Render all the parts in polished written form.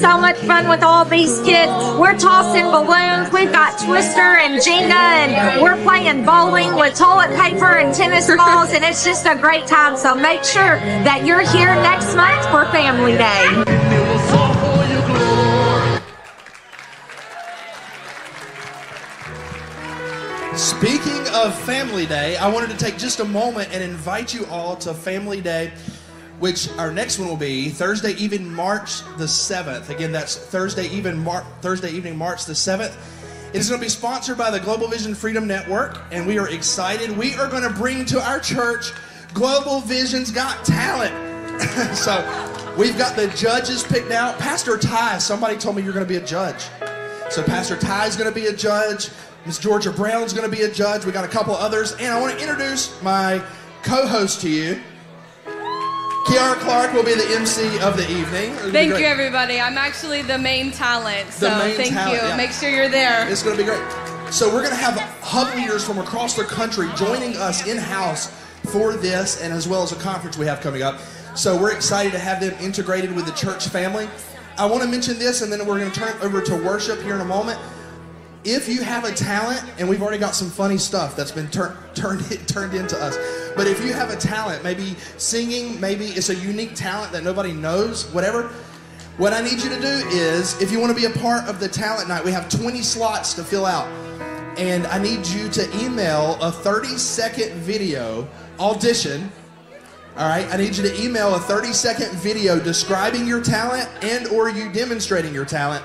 had so much fun with all these kids. We're tossing balloons. We've got Twister and Jenga, and we're playing bowling with toilet paper and tennis balls, and it's just a great time. So make sure that you're here next month for Family Day. Speaking of Family Day, I wanted to take just a moment and invite you all to Family Day, which our next one will be Thursday evening, March the 7th. Again, that's Thursday evening, March the 7th. It's going to be sponsored by the Global Vision Freedom Network, and we are excited. We are going to bring to our church Global Vision's Got Talent. So we've got the judges picked out. Pastor Ty, somebody told me you're going to be a judge. So Pastor Ty is going to be a judge. Miss Georgia Brown's going to be a judge. We got a couple others. And I want to introduce my co-host to you. Kiara Clark will be the MC of the evening. Thank you, everybody. I'm actually the main talent. So thank you. Yeah. Make sure you're there. It's going to be great. So we're going to have hub leaders from across the country joining us in-house for this, and as well as a conference we have coming up. So we're excited to have them integrated with the church family. I want to mention this, and then we're going to turn it over to worship here in a moment. If you have a talent, and we've already got some funny stuff that's been turned into us, but if you have a talent, maybe singing, maybe it's a unique talent that nobody knows, whatever, what I need you to do is, if you want to be a part of the talent night, we have 20 slots to fill out, and I need you to email a 30-second video audition. All right, I need you to email a 30-second video describing your talent and or you demonstrating your talent.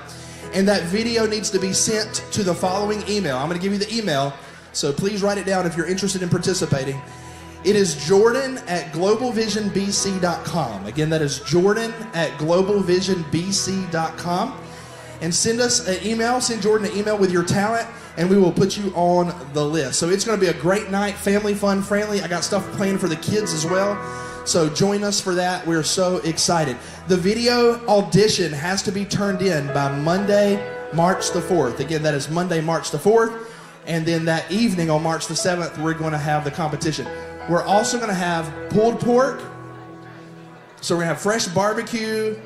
And that video needs to be sent to the following email. I'm going to give you the email, so please write it down if you're interested in participating. It is jordan@globalvisionbc.com. Again, that is jordan@globalvisionbc.com. And send us an email. Send Jordan an email with your talent, and we will put you on the list. So it's going to be a great night, family fun, friendly. I got stuff planned for the kids as well. So join us for that. We're so excited. The video audition has to be turned in by Monday, March the 4th. Again, that is Monday, March the 4th. And then that evening on March the 7th, we're going to have the competition. We're also going to have pulled pork. So we're going to have fresh barbecue,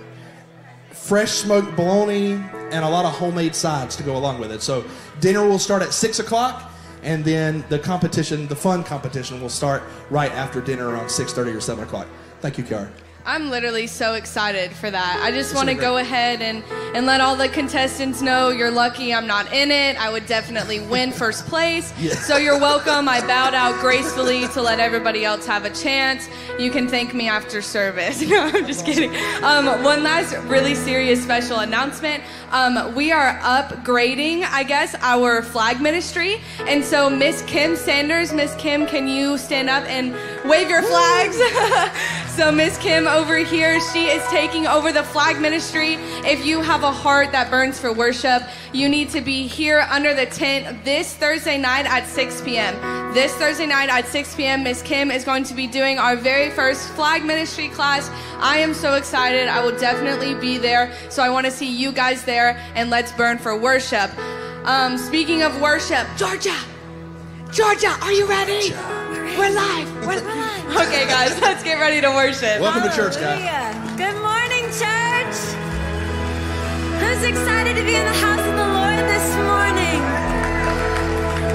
fresh smoked bologna, and a lot of homemade sides to go along with it. So dinner will start at 6 o'clock. And then the competition, the fun competition, will start right after dinner around 6:30 or 7 o'clock. Thank you, Kiara. I'm literally so excited for that. I just want to go ahead and let all the contestants know you're lucky I'm not in it. I would definitely win first place. Yeah. So you're welcome. I bowed out gracefully to let everybody else have a chance. You can thank me after service. No, I'm just kidding. One last really serious special announcement. We are upgrading, I guess, our flag ministry. And so Miss Kim Sanders, Miss Kim, can you stand up and wave your flags? So Miss Kim over here, she is taking over the flag ministry. If you have a heart that burns for worship, you need to be here under the tent this Thursday night at 6 p.m. This Thursday night at 6 p.m., Miss Kim is going to be doing our very first flag ministry class. I am so excited. I will definitely be there. So I want to see you guys there, and let's burn for worship. Speaking of worship, Georgia, are you ready? We're live. We're live. Okay, guys, let's get ready to worship. Welcome to church, guys. Good morning, church. Who's excited to be in the house of the Lord this morning?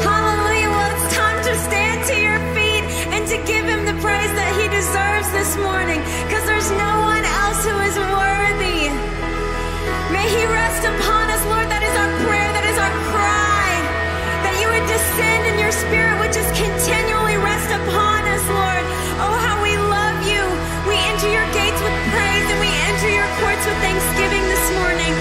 Hallelujah. Well, it's time to stand to your feet and to give him the praise that he deserves this morning, because there's no one else who is worthy. May he rest upon us, Lord. That is our prayer. That is our cry. That you would descend in your spirit, which is continually rest upon us, Lord. Oh, how we love you. We enter your gates with praise, and we enter your courts with thanksgiving this morning.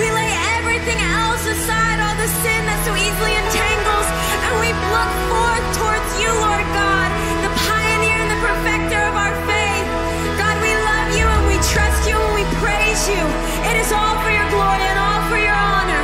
We lay everything else aside, all the sin that so easily entangles, and we look forth towards you, Lord God, the pioneer and the perfecter of our faith. God, we love you, and we trust you, and we praise you. It is all for your glory and all for your honor.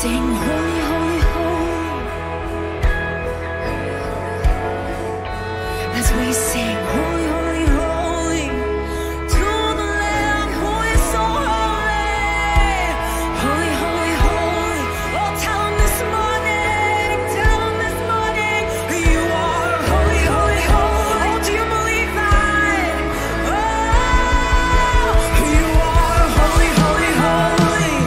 Sing holy, holy, holy, as we sing holy, holy, holy to the Lamb who is so holy. Holy, holy, holy. Oh, tell him this morning, tell him this morning, you are holy, holy, holy. Oh, do you believe that? Oh, you are holy, holy, holy.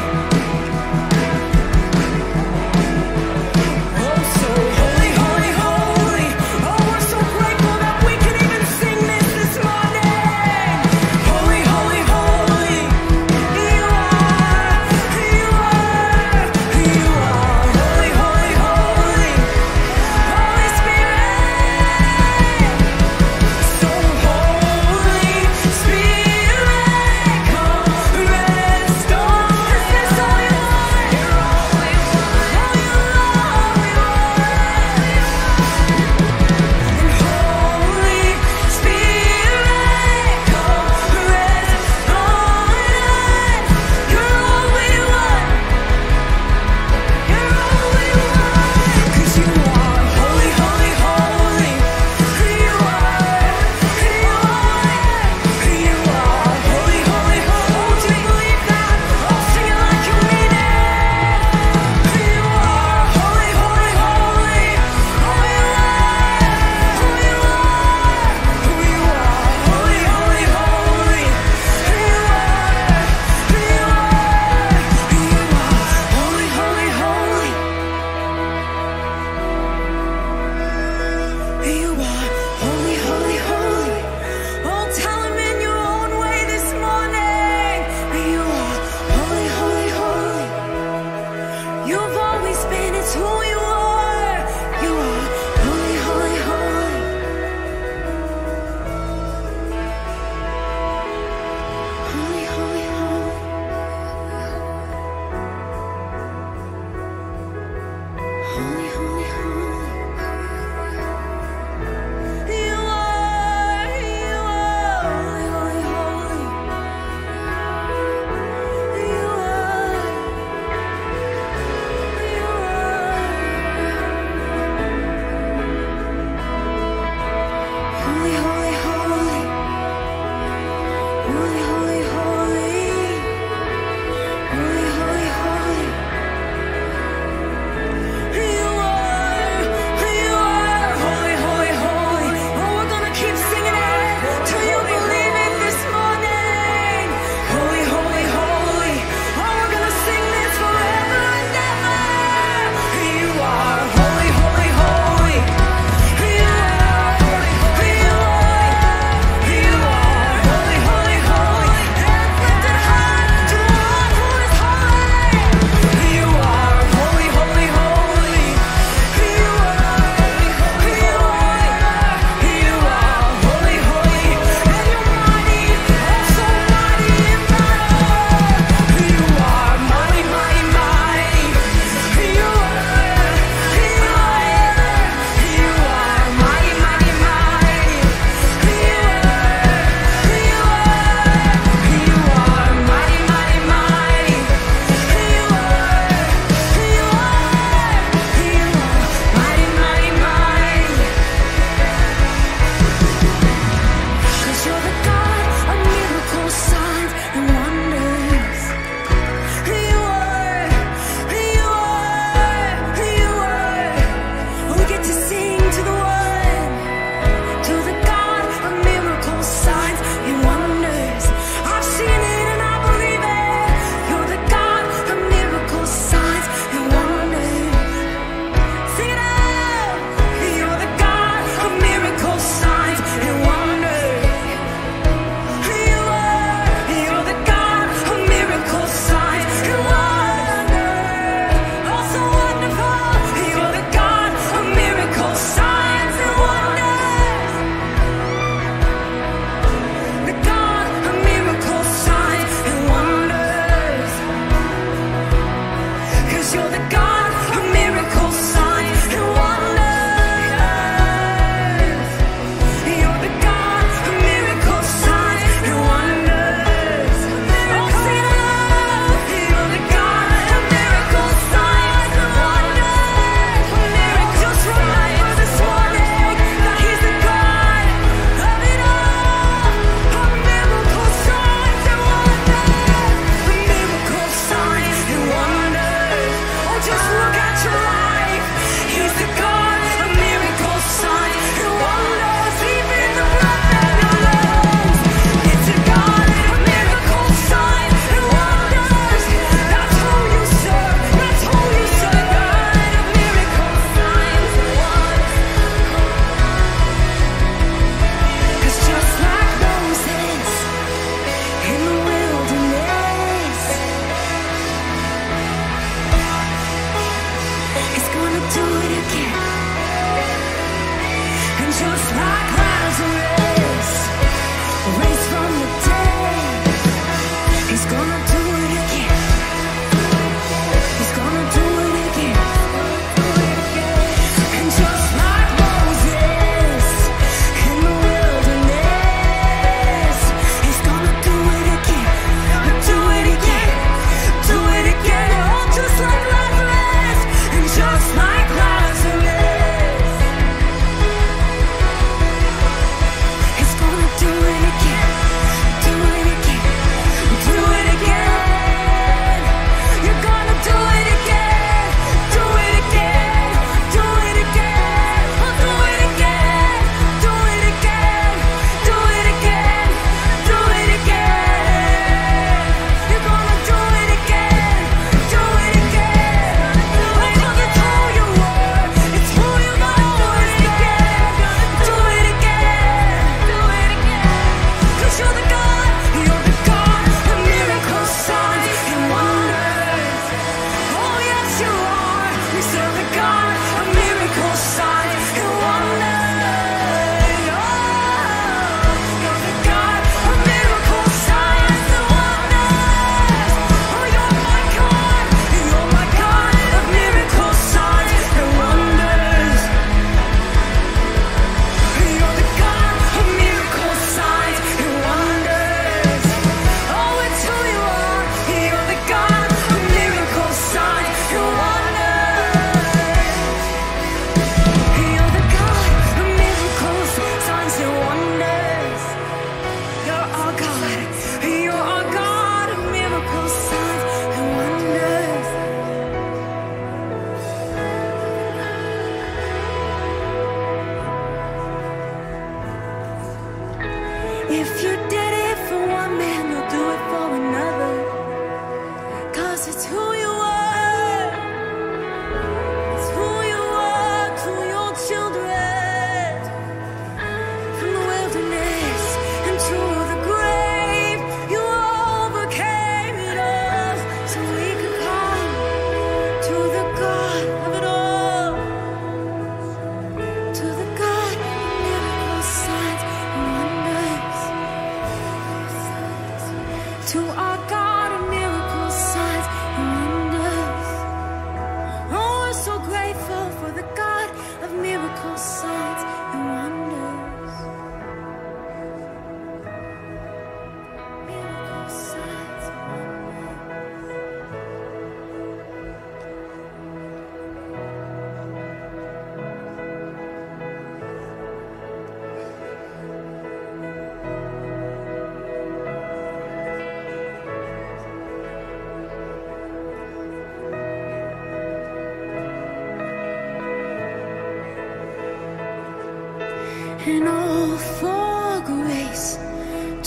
And all for grace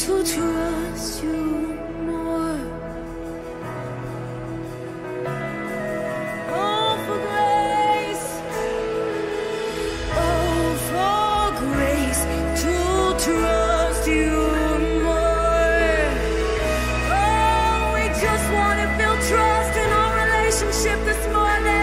to trust you more. All for grace. All for grace to trust you more. Oh, we just want to build trust in our relationship this morning.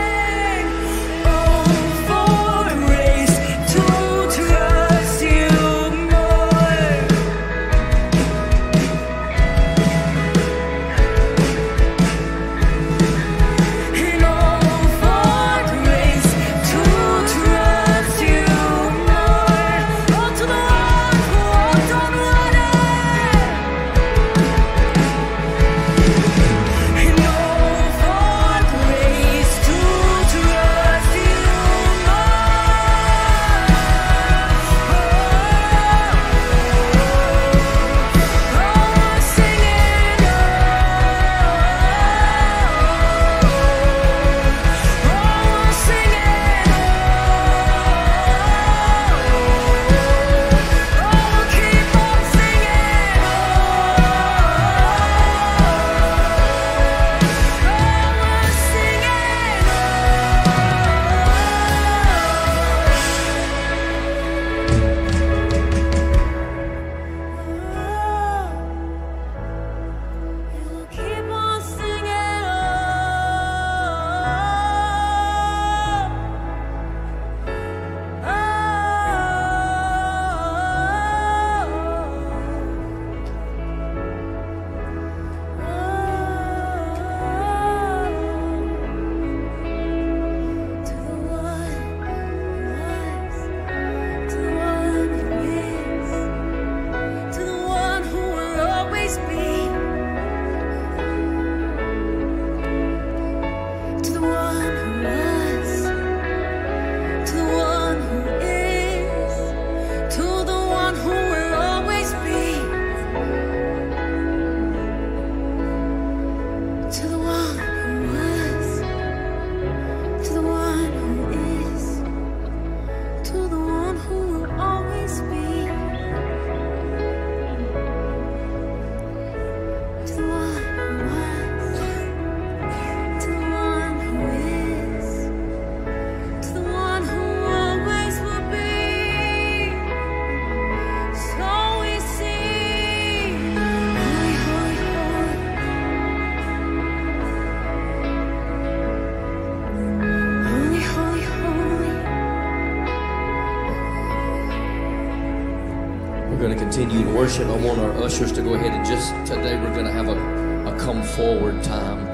Continue to worship. I want our ushers to go ahead and just today we're going to have a come forward time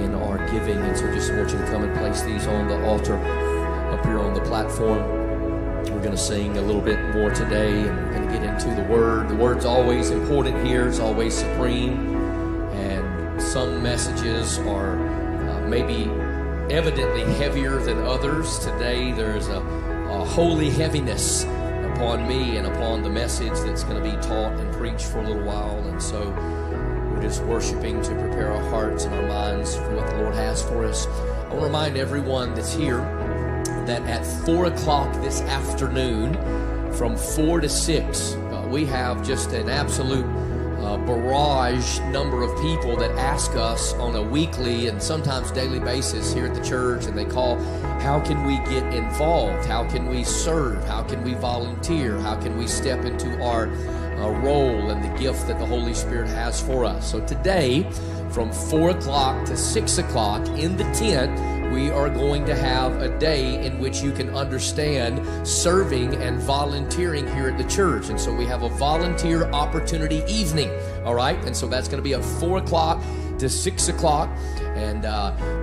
in our giving, and so just want you to come and place these on the altar up here on the platform. We're going to sing a little bit more today, and we're going to get into the Word. The Word's always important here. It's always supreme, and some messages are maybe evidently heavier than others. Today there's a holy heaviness upon me and upon the message that's going to be taught and preached for a little while, and so we're just worshiping to prepare our hearts and our minds for what the Lord has for us. I want to remind everyone that's here that at 4 o'clock this afternoon, from 4 to 6, we have just an absolute barrage number of people that ask us on a weekly and sometimes daily basis here at the church, and they call, how can we get involved? How can we serve? How can we volunteer? How can we step into our role and the gift that the Holy Spirit has for us? So today, from 4 o'clock to 6 o'clock in the tent, we are going to have a day in which you can understand serving and volunteering here at the church. And so we have a volunteer opportunity evening, all right? And so that's going to be at 4 o'clock to 6 o'clock. And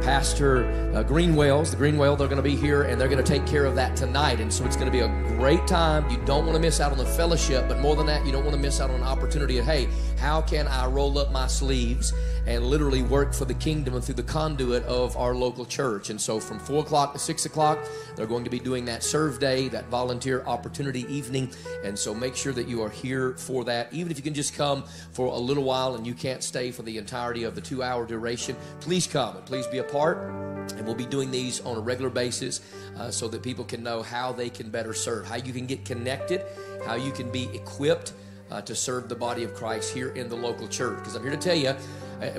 Pastor Greenwell's, the Greenwell, they're going to be here, and they're going to take care of that tonight. And so it's going to be a great time. You don't want to miss out on the fellowship, but more than that, you don't want to miss out on an opportunity of, hey, how can I roll up my sleeves and literally work for the kingdom and through the conduit of our local church? And so from 4 o'clock to 6 o'clock, they're going to be doing that serve day, that volunteer opportunity evening. And so make sure that you are here for that. Even if you can just come for a little while and you can't stay for the entirety of the 2-hour duration, please come and please be a part. And we'll be doing these on a regular basis so that people can know how they can better serve, how you can get connected, how you can be equipped to serve the body of Christ here in the local church. Because I'm here to tell you,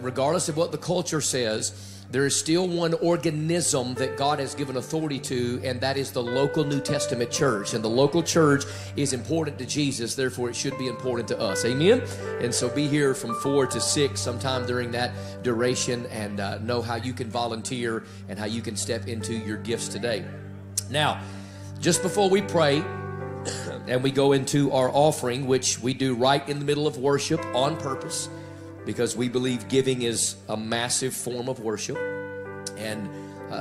regardless of what the culture says, there is still one organism that God has given authority to, and that is the local New Testament church. And the local church is important to Jesus, therefore it should be important to us. Amen? And so be here from 4 to 6 sometime during that duration, and know how you can volunteer and how you can step into your gifts today. Now, just before we pray and we go into our offering, which we do right in the middle of worship on purpose, because we believe giving is a massive form of worship. And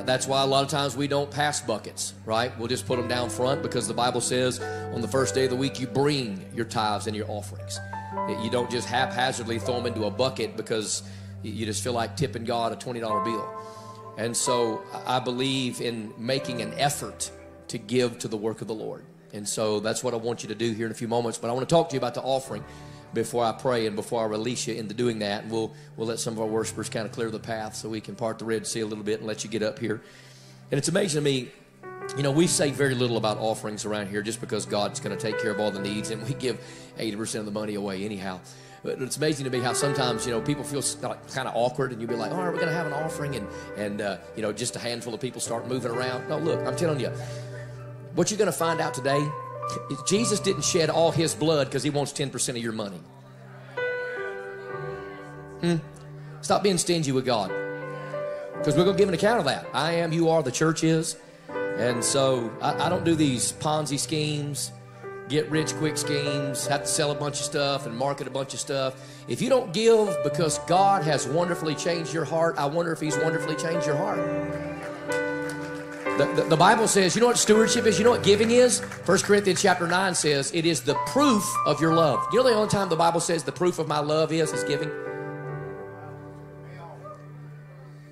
that's why a lot of times we don't pass buckets, right? We'll just put them down front, because the Bible says on the first day of the week, you bring your tithes and your offerings. You don't just haphazardly throw them into a bucket because you just feel like tipping God a $20 bill. And so I believe in making an effort to give to the work of the Lord. And so that's what I want you to do here in a few moments. But I want to talk to you about the offering before I pray and before I release you into doing that. And we'll let some of our worshipers kind of clear the path so we can part the Red Sea a little bit and let you get up here. And it's amazing to me, you know, we say very little about offerings around here just because God's going to take care of all the needs, and we give 80% of the money away anyhow. But it's amazing to me how sometimes, you know, people feel kind of awkward, and you'll be like, all right, we're going to have an offering, and you know, just a handful of people start moving around. No, look, I'm telling you, what you're going to find out today, Jesus didn't shed all his blood because he wants 10% of your money. Stop being stingy with God, because we're going to give an account of that. I am, you are, the church is. And so I don't do these Ponzi schemes, get rich quick schemes, have to sell a bunch of stuff and market a bunch of stuff. If you don't give because God has wonderfully changed your heart, I wonder if he's wonderfully changed your heart. The Bible says, you know what stewardship is? You know what giving is? 1 Corinthians chapter 9 says, it is the proof of your love. You know the only time the Bible says the proof of my love is giving?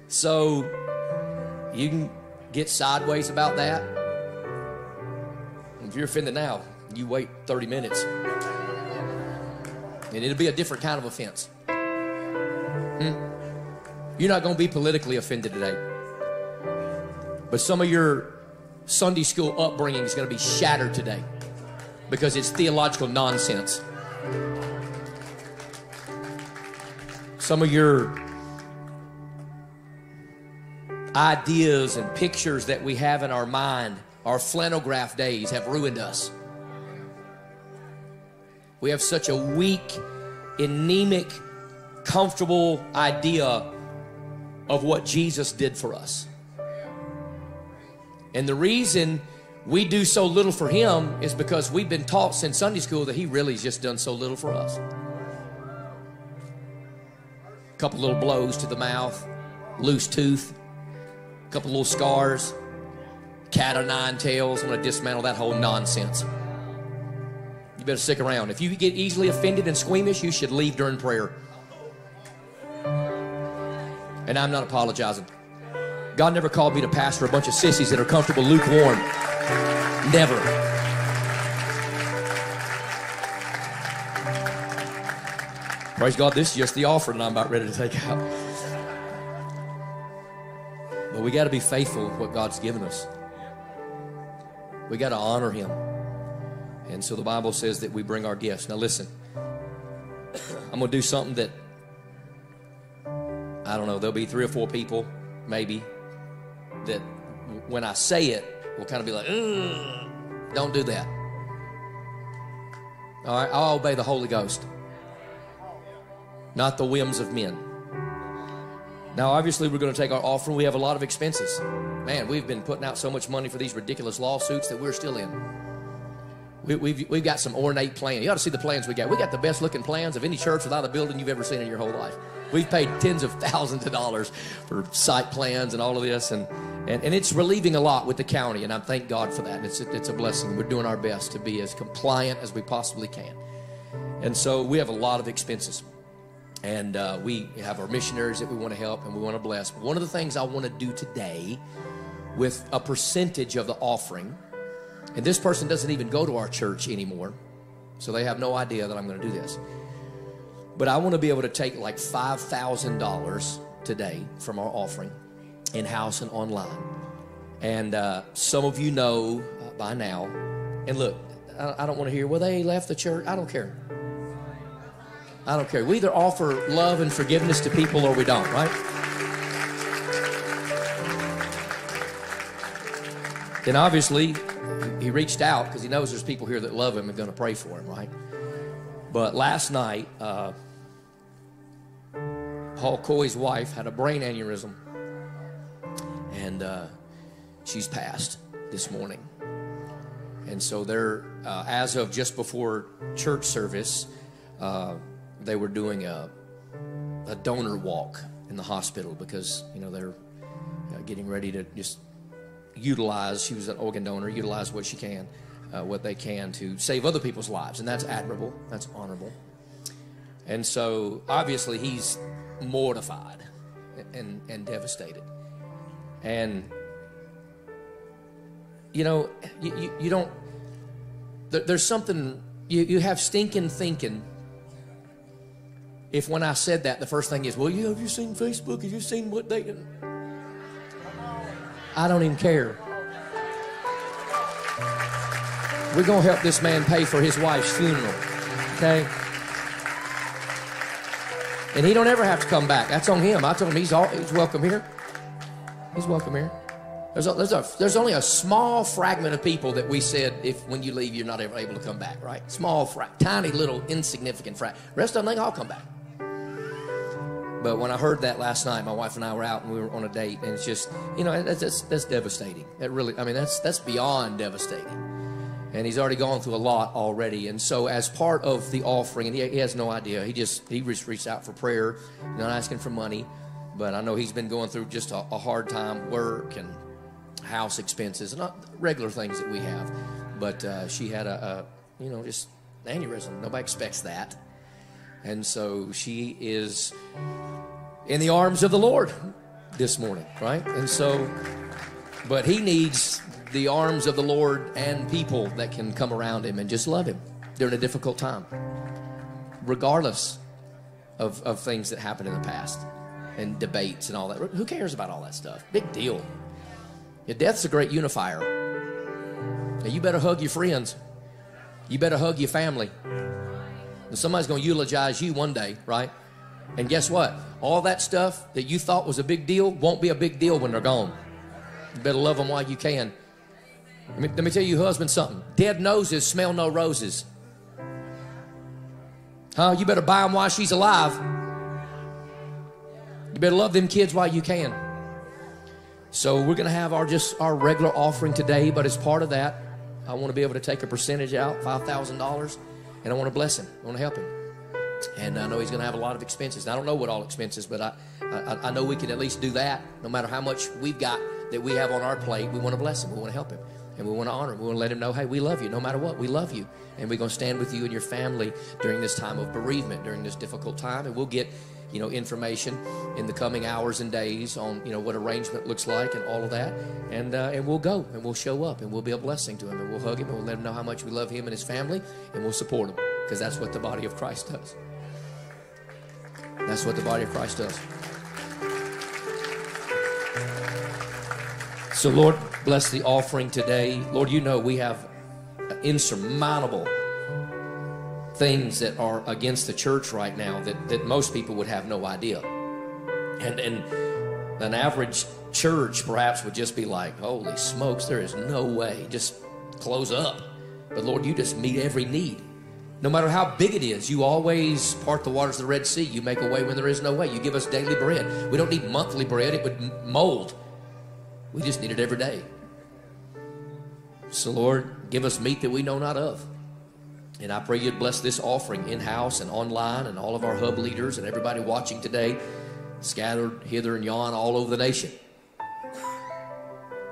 So you can get sideways about that. If you're offended now, you wait 30 minutes. And it'll be a different kind of offense. You're not going to be politically offended today. But some of your Sunday school upbringing is going to be shattered today because it's theological nonsense. Some of your ideas and pictures that we have in our mind, our flannelgraph days, have ruined us. We have such a weak, anemic, comfortable idea of what Jesus did for us. And the reason we do so little for him is because we've been taught since Sunday school that he really has just done so little for us. A couple little blows to the mouth, loose tooth, a couple little scars, cat of nine tails. I'm going to dismantle that whole nonsense. You better stick around. If you get easily offended and squeamish, you should leave during prayer. And I'm not apologizing. God never called me to pastor a bunch of sissies that are comfortable lukewarm. Never. Praise God, this is just the offering I'm about ready to take out. But we got to be faithful with what God's given us. We got to honor him. And so the Bible says that we bring our gifts. Now listen, I'm going to do something that, I don't know, there'll be 3 or 4 people, maybe, that when I say it, will kind of be like, don't do that. All right, I'll obey the Holy Ghost, not the whims of men. Now, obviously, we're going to take our offering. We have a lot of expenses. Man, we've been putting out so much money for these ridiculous lawsuits that we're still in. We've got some ornate plans. You ought to see the plans we got. We got the best-looking plans of any church without a building you've ever seen in your whole life. We've paid tens of thousands of dollars for site plans and all of this, and it's relieving a lot with the county, and I thank God for that. It's a blessing. We're doing our best to be as compliant as we possibly can. And so we have a lot of expenses. And we have our missionaries that we want to help and we want to bless. But one of the things I want to do today with a percentage of the offering, and this person doesn't even go to our church anymore, so they have no idea that I'm going to do this. But I want to be able to take like $5,000 today from our offering, in-house and online. And some of you know by now, and look, I don't want to hear, well, they left the church. I don't care. I don't care. We either offer love and forgiveness to people or we don't, right? And obviously, he reached out because he knows there's people here that love him and going to pray for him, right? But last night, Paul Coy's wife had a brain aneurysm, and she's passed this morning. And so they're, as of just before church service, they were doing a donor walk in the hospital because, you know, they're getting ready to just utilize, she was an organ donor, utilize what she can, what they can to save other people's lives. And that's admirable. That's honorable. And so obviously he's mortified and devastated. And, you know, you don't, there's something, you have stinking thinking. If when I said that, the first thing is, well, yeah, have you seen Facebook? Have you seen what they can? I don't even care. We're going to help this man pay for his wife's funeral, okay? And he don't ever have to come back. That's on him. I told him he's welcome here. He's welcome here. There's only a small fragment of people that we said, if when you leave, you're not ever able to come back, right? Small fragment, tiny little insignificant fragment. Rest of them, I'll come back. But when I heard that last night, my wife and I were out and we were on a date, and it's just, you know, that's devastating. That really, I mean, that's beyond devastating. And he's already gone through a lot already. And so as part of the offering, and he has no idea, he just reached out for prayer, not asking for money, but I know he's been going through just a hard time, work and house expenses, and not regular things that we have. But she had a you know, just aneurysm. Nobody expects that. And so she is in the arms of the Lord this morning, right? And so, but he needs the arms of the Lord and people that can come around him and just love him during a difficult time, regardless of things that happened in the past and debates and all that. Who cares about all that stuff? Big deal. Your death's a great unifier. Now, you better hug your friends. You better hug your family. And somebody's going to eulogize you one day, right? And guess what? All that stuff that you thought was a big deal won't be a big deal when they're gone. You better love them while you can. Let me tell you, husband, something. Dead noses smell no roses. Huh? You better buy them while she's alive. You better love them kids while you can. So we're going to have our regular offering today, but as part of that, I want to be able to take a percentage out, $5,000, and I want to bless him. I want to help him. And I know he's going to have a lot of expenses. And I don't know what all expenses, but I know we can at least do that. No matter how much we've got that we have on our plate, we want to bless him. We want to help him. And we want to honor him. We want to let him know, hey, we love you. No matter what, we love you. And we're going to stand with you and your family during this time of bereavement, during this difficult time. And we'll get, you know, information in the coming hours and days on, you know, what arrangement looks like and all of that. And we'll go and we'll show up and we'll be a blessing to him. And we'll hug him and we'll let him know how much we love him and his family. And we'll support him because that's what the body of Christ does. That's what the body of Christ does. So, Lord, bless the offering today. Lord, you know we have an insurmountable things that are against the church right now that most people would have no idea. And an average church perhaps would just be like, holy smokes, there is no way, just close up. But Lord, you just meet every need. No matter how big it is, you always part the waters of the Red Sea. You make a way when there is no way. You give us daily bread. We don't need monthly bread. It would mold. We just need it every day. So Lord, give us meat that we know not of. And I pray you'd bless this offering in-house and online and all of our hub leaders and everybody watching today, scattered hither and yon all over the nation.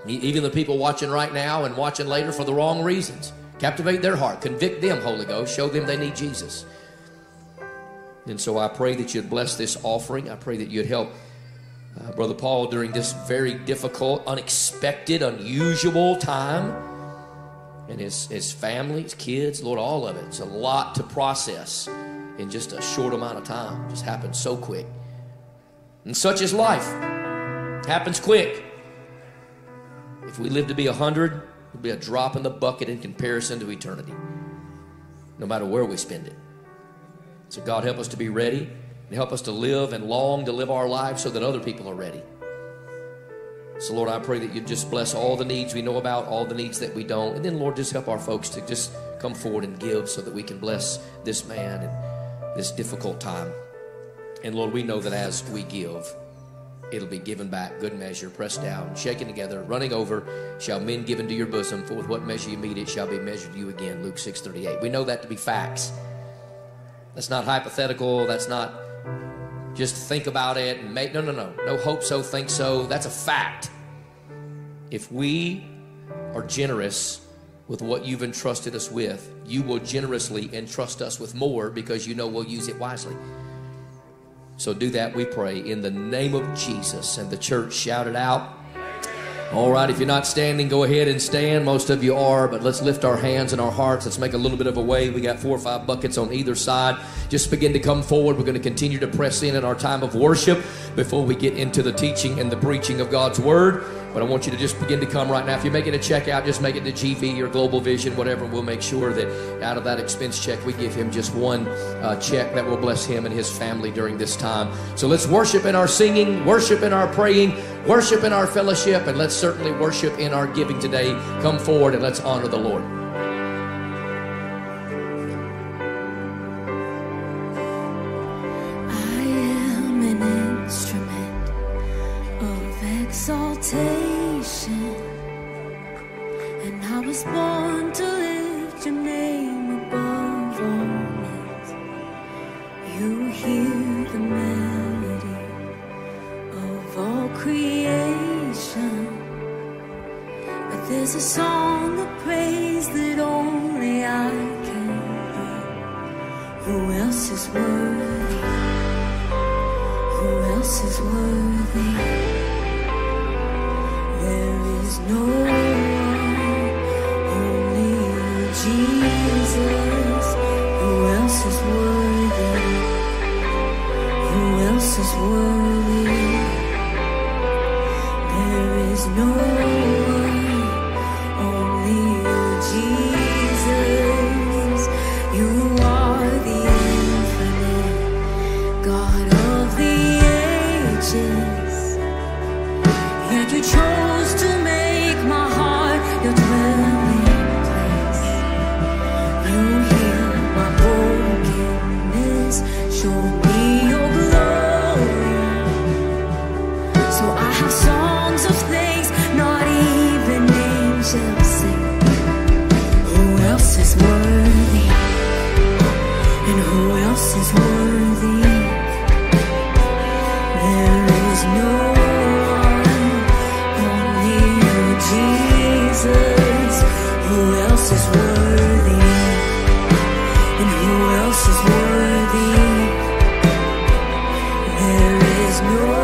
Even the people watching right now and watching later for the wrong reasons. Captivate their heart. Convict them, Holy Ghost. Show them they need Jesus. And so I pray that you'd bless this offering. I pray that you'd help Brother Paul during this very difficult, unexpected, unusual time. And his family, his kids, Lord, all of it. It's a lot to process in just a short amount of time. It just happens so quick. And such is life. It happens quick. If we live to be 100, it'll be a drop in the bucket in comparison to eternity, no matter where we spend it. So God, help us to be ready and help us to live and long to live our lives so that other people are ready. So, Lord, I pray that you just bless all the needs we know about, all the needs that we don't. And then, Lord, just help our folks to just come forward and give so that we can bless this man in this difficult time. And, Lord, we know that as we give, it'll be given back, good measure, pressed down, shaken together, running over, shall men give into your bosom, for with what measure you meet it shall be measured to you again, Luke 6:38. We know that to be facts. That's not hypothetical. That's not just think about it and make, no hope so, think so. That's a fact. If we are generous with what you've entrusted us with, you will generously entrust us with more because you know we'll use it wisely. So do that, we pray, in the name of Jesus. And the church shouted out. All right, if you're not standing, go ahead and stand. Most of you are, but let's lift our hands and our hearts. Let's make a little bit of a wave. We got 4 or 5 buckets on either side. Just begin to come forward. We're going to continue to press in at our time of worship before we get into the teaching and the preaching of God's word. But I want you to just begin to come right now. If you're making a check out, just make it to GV or Global Vision, whatever. We'll make sure that out of that expense check, we give him just one check that will bless him and his family during this time. So let's worship in our singing, worship in our praying, worship in our fellowship, and let's certainly worship in our giving today. Come forward and let's honor the Lord. I am an instrument of exaltation, and I was born to lift your name above all names. You hear the melody of all creation. But there's a song of praise that only I can bring. Who else is worthy? Who else is worthy? There is no one, only Jesus. Who else is worthy? Who else is worthy? There is no one, only you, Jesus. You are the infinite God of the ages. Yet you chose to make my heart your dwelling place. You hear my brokenness, show me your glory. So I have sung of things not even angels sing. Who else is worthy? And who else is worthy? There is no one, only you, Jesus. Who else is worthy? And who else is worthy? There is no one.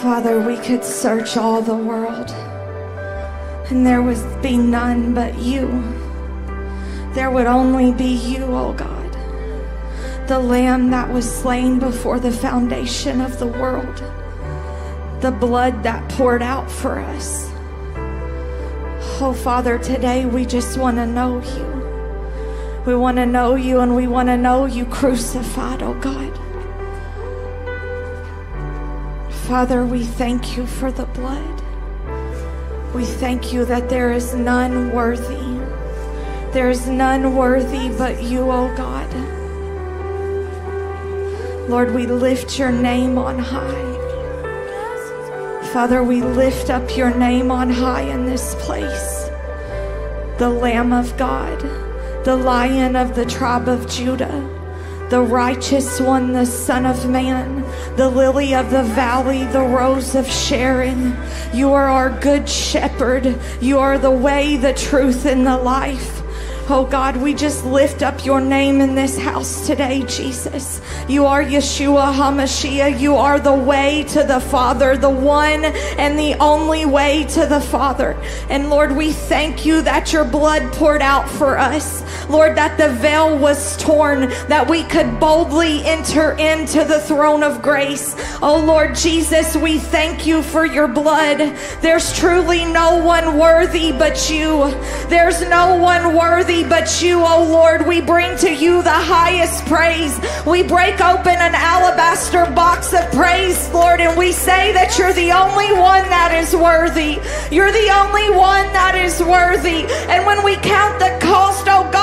Father, we could search all the world and there would be none but you. There would only be you, oh God, the Lamb that was slain before the foundation of the world, the blood that poured out for us. Oh Father, today we just want to know you. We want to know you, and we want to know you crucified, oh God. Father, we thank you for the blood. We thank you that there is none worthy. There is none worthy but you, O God. Lord, we lift your name on high. Father, we lift up your name on high in this place. The Lamb of God, the Lion of the tribe of Judah, the righteous one, the Son of Man, the lily of the valley, the rose of Sharon. You are our good shepherd. You are the way, the truth, and the life. Oh God, we just lift up your name in this house today, Jesus. You are Yeshua HaMashiach. You are the way to the Father, the one and the only way to the Father. And Lord, we thank you that your blood poured out for us. Lord, that the veil was torn, that we could boldly enter into the throne of grace. Oh Lord Jesus, we thank you for your blood. There's truly no one worthy but you. There's no one worthy but you, O Lord. We bring to you the highest praise. We break open an alabaster box of praise, Lord, and we say that you're the only one that is worthy. You're the only one that is worthy. And when we count the cost, O God,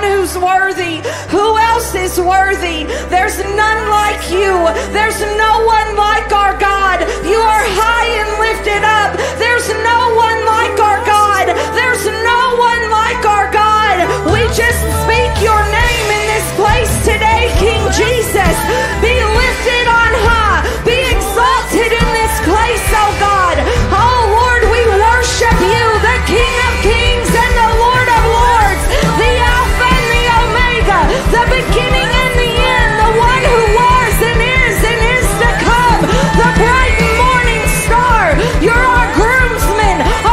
one who's worthy. Who else is worthy? There's none like you. There's no one like our God. You are high and lifted up. There's no one like our God. There's no one like our God. We just speak your name in this place today, King Jesus. Be lifted on high. Be exalted in this place, oh God. Oh Lord, we worship you, the King of Kings and the Lord of Lords, the Alpha and the Omega, the beginning and the end, the one who was and is to come, the bright morning star. You're our groomsman.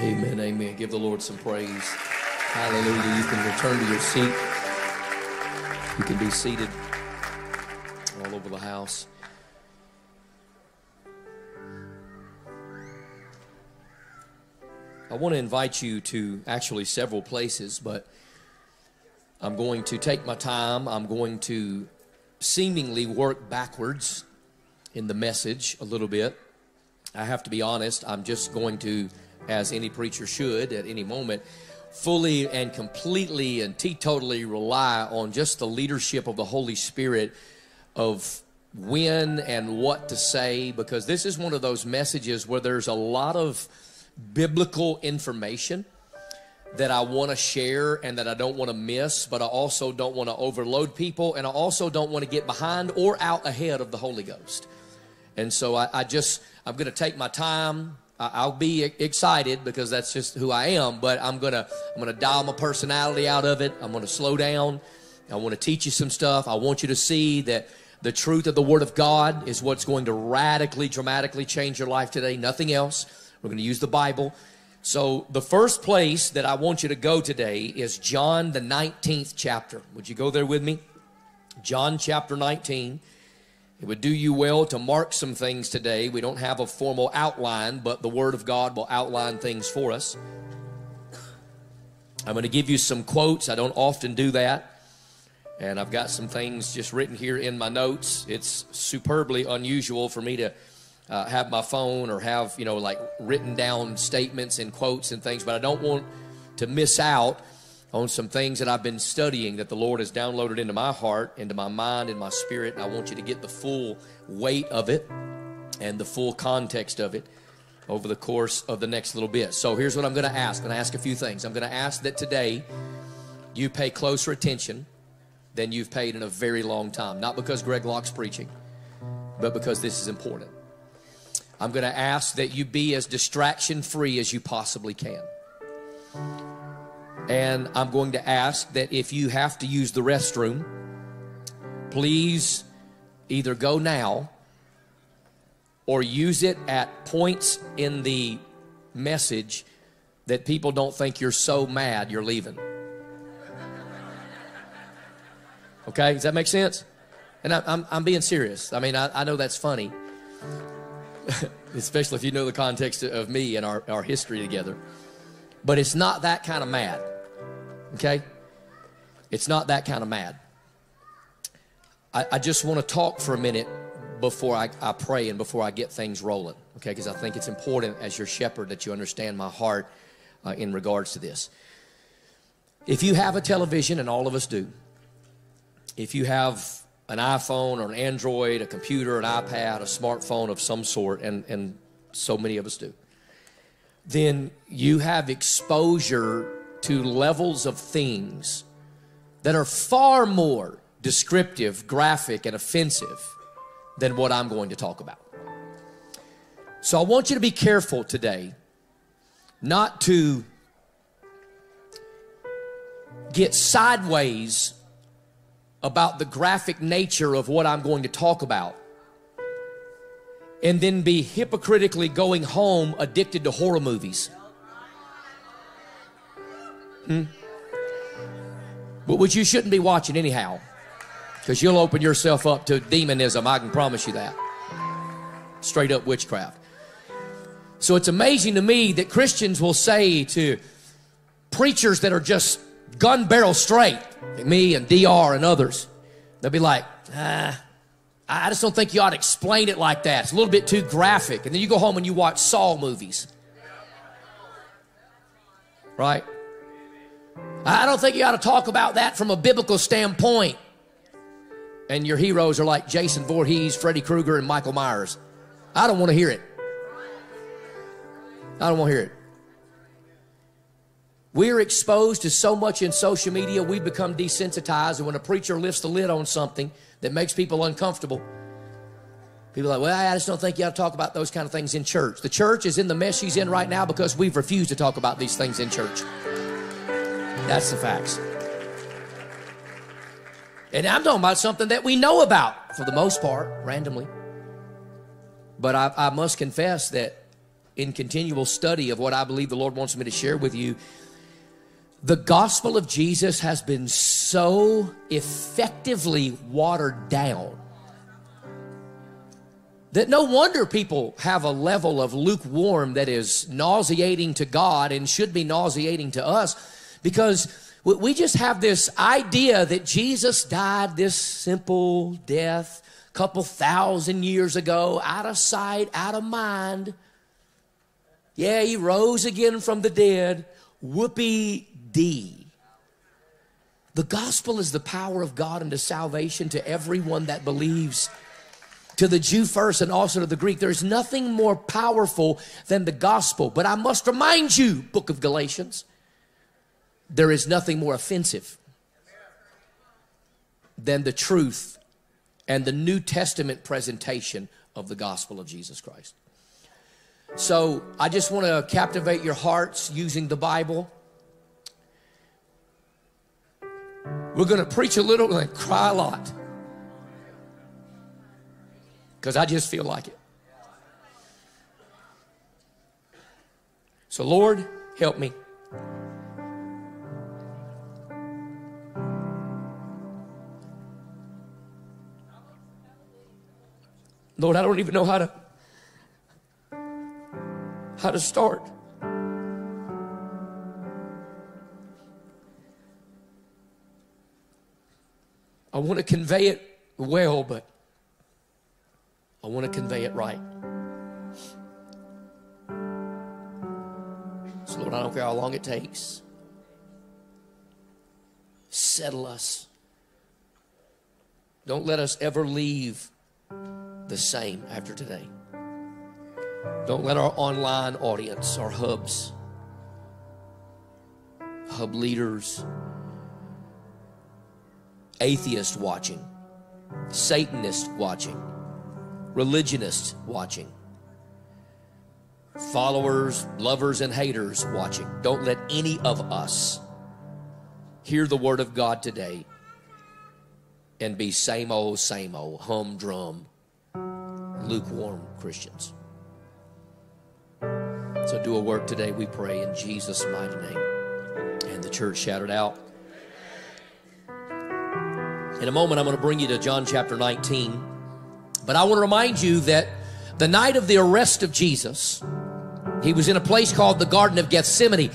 Amen, amen. Give the Lord some praise. Hallelujah. You can return to your seat. You can be seated all over the house. I want to invite you to actually several places, but I'm going to take my time. I'm going to seemingly work backwards in the message a little bit. I have to be honest. I'm just going to, as any preacher should at any moment, fully and completely and teetotally rely on just the leadership of the Holy Spirit of when and what to say, because this is one of those messages where there's a lot of biblical information that I want to share and that I don't want to miss, but I also don't want to overload people, and I also don't want to get behind or out ahead of the Holy Ghost. And so I'm going to take my time. I'll be excited because that's just who I am, but I'm gonna dial my personality out of it. I'm gonna slow down. I want to teach you some stuff. I want you to see that the truth of the Word of God is what's going to radically, dramatically change your life today. Nothing else. We're going to use the Bible. So the first place that I want you to go today is John, the 19th chapter. Would you go there with me? John chapter 19. It would do you well to mark some things today. We don't have a formal outline, but the Word of God will outline things for us. I'm going to give you some quotes. I don't often do that. And I've got some things just written here in my notes. It's superbly unusual for me to have my phone or have, you know, like written down statements and quotes and things, but I don't want to miss out on some things that I've been studying that the Lord has downloaded into my heart, into my mind, and my spirit. I want you to get the full weight of it and the full context of it over the course of the next little bit. So here's what I'm going to ask. I'm going to ask a few things. I'm going to ask that today you pay closer attention than you've paid in a very long time, not because Greg Locke's preaching, but because this is important. I'm going to ask that you be as distraction-free as you possibly can. And I'm going to ask that if you have to use the restroom, please either go now or use it at points in the message that people don't think you're so mad you're leaving. Okay, does that make sense? And I'm being serious. I mean, I know that's funny, especially if you know the context of me and our history together. But it's not that kind of mad. Okay? It's not that kind of mad. I just want to talk for a minute before I pray and before I get things rolling. Okay? Because I think it's important as your shepherd that you understand my heart in regards to this. If you have a television, and all of us do, if you have an iPhone or an Android, a computer, an iPad, a smartphone of some sort, and so many of us do, then you have exposure to levels of things that are far more descriptive, graphic, and offensive than what I'm going to talk about. So I want you to be careful today not to get sideways about the graphic nature of what I'm going to talk about and then be hypocritically going home addicted to horror movies. Which you shouldn't be watching anyhow, because you'll open yourself up to demonism. I can promise you that. Straight up witchcraft. So it's amazing to me that Christians will say to preachers that are just gun barrel straight, like me and DR and others, they'll be like, I just don't think you ought to explain it like that. It's a little bit too graphic. And then you go home and you watch Saw movies. Right? I don't think you ought to talk about that from a biblical standpoint. And your heroes are like Jason Voorhees, Freddy Krueger, and Michael Myers. I don't want to hear it. I don't want to hear it. We're exposed to so much in social media, we become desensitized. And when a preacher lifts the lid on something that makes people uncomfortable, people are like, well, I just don't think you ought to talk about those kind of things in church. The church is in the mess she's in right now because we've refused to talk about these things in church. That's the facts. And I'm talking about something that we know about, for the most part, randomly. But I must confess that in continual study of what I believe the Lord wants me to share with you, the gospel of Jesus has been so effectively watered down that no wonder people have a level of lukewarm that is nauseating to God and should be nauseating to us, because we just have this idea that Jesus died this simple death a couple thousand years ago, out of sight, out of mind. Yeah, he rose again from the dead. Whoopee. The gospel is the power of God unto salvation to everyone that believes, to the Jew first and also to the Greek. There's nothing more powerful than the gospel. But I must remind you, book of Galatians, there is nothing more offensive than the truth and the New Testament presentation of the gospel of Jesus Christ. So I just want to captivate your hearts using the Bible. We're going to preach a little and cry a lot, because I just feel like it. So Lord, help me. Lord, I don't even know how to start. I want to convey it well, but I want to convey it right. So Lord, I don't care how long it takes. Settle us. Don't let us ever leave the same after today. Don't let our online audience, our hubs, hub leaders, atheists watching, Satanists watching, religionists watching, followers, lovers, and haters watching. Don't let any of us hear the word of God today and be same old, humdrum, lukewarm Christians. So do a work today, we pray in Jesus' mighty name. And the church shouted out. In a moment, I'm going to bring you to John chapter 19. But I want to remind you that the night of the arrest of Jesus, he was in a place called the Garden of Gethsemane.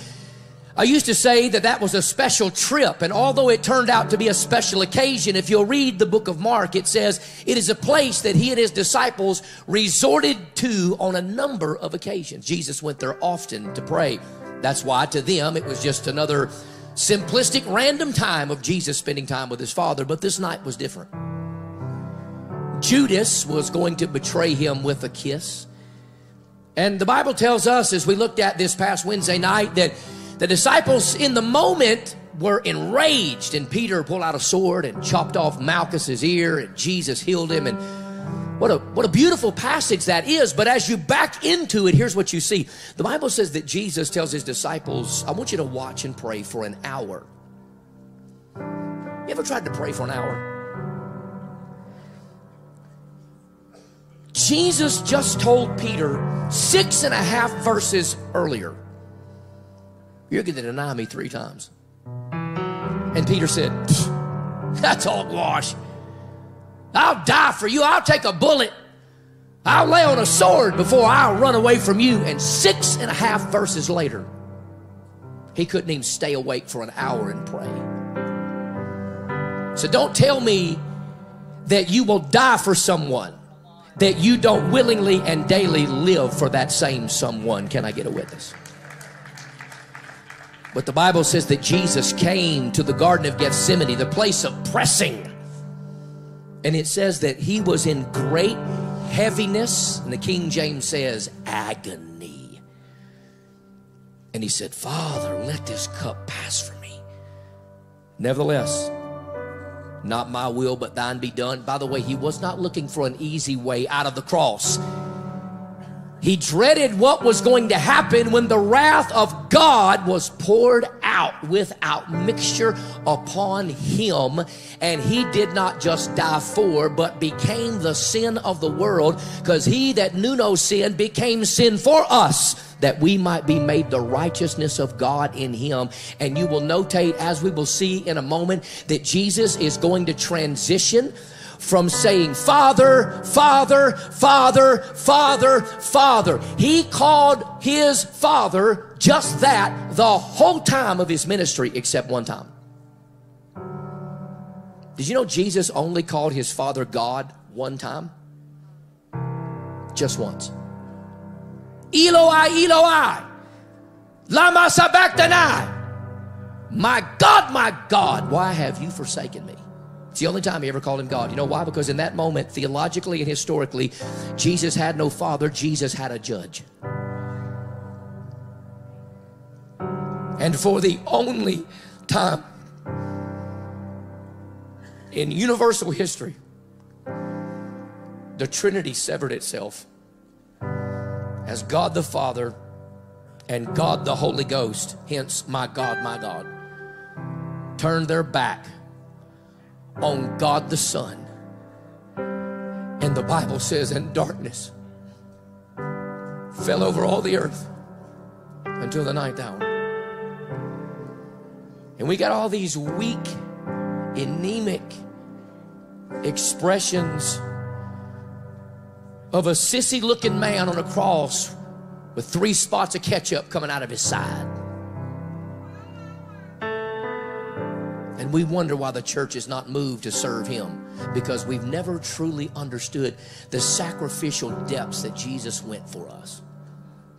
I used to say that that was a special trip. And although it turned out to be a special occasion, if you'll read the book of Mark, it says it is a place that he and his disciples resorted to on a number of occasions. Jesus went there often to pray. That's why to them, it was just another simplistic random time of Jesus spending time with his Father, but this night was different. Judas was going to betray him with a kiss. And the Bible tells us, as we looked at this past Wednesday night, that the disciples in the moment were enraged, and Peter pulled out a sword and chopped off Malchus's ear, and Jesus healed him. And what a beautiful passage that is. But as you back into it, here's what you see. The Bible says that Jesus tells his disciples, I want you to watch and pray for an hour. You ever tried to pray for an hour? Jesus just told Peter 6.5 verses earlier, you're going to deny me 3 times. And Peter said, that's all gwash. I'll die for you. I'll take a bullet. I'll lay on a sword before I'll run away from you. And 6.5 verses later, he couldn't even stay awake for an hour and pray. So don't tell me that you will die for someone that you don't willingly and daily live for that same someone. Can I get a witness? But the Bible says that Jesus came to the Garden of Gethsemane, the place of pressing. And it says that he was in great heaviness. And the King James says, agony. And he said, Father, let this cup pass from me. Nevertheless, not my will, but thine be done. By the way, he was not looking for an easy way out of the cross. He dreaded what was going to happen when the wrath of God was poured out without mixture upon him. And he did not just die for, but became the sin of the world, because he that knew no sin became sin for us, that we might be made the righteousness of God in him. And you will notate, as we will see in a moment, that Jesus is going to transition from saying, Father, Father, Father, Father, Father. He called his Father just that the whole time of his ministry, except one time. Did you know Jesus only called his Father God one time? Just once. Eloi, Eloi, lama sabachthani. My God, why have you forsaken me? It's the only time he ever called him God. You know why? Because in that moment, theologically and historically, Jesus had no father. Jesus had a judge. And for the only time in universal history, the Trinity severed itself as God the Father and God the Holy Ghost, hence my God, turned their back on God the Son. And the Bible says, and darkness fell over all the earth until the ninth hour. And we got all these weak, anemic expressions of a sissy-looking man on a cross with 3 spots of ketchup coming out of his side. And we wonder why the church is not moved to serve him, because we've never truly understood the sacrificial depths that Jesus went for us.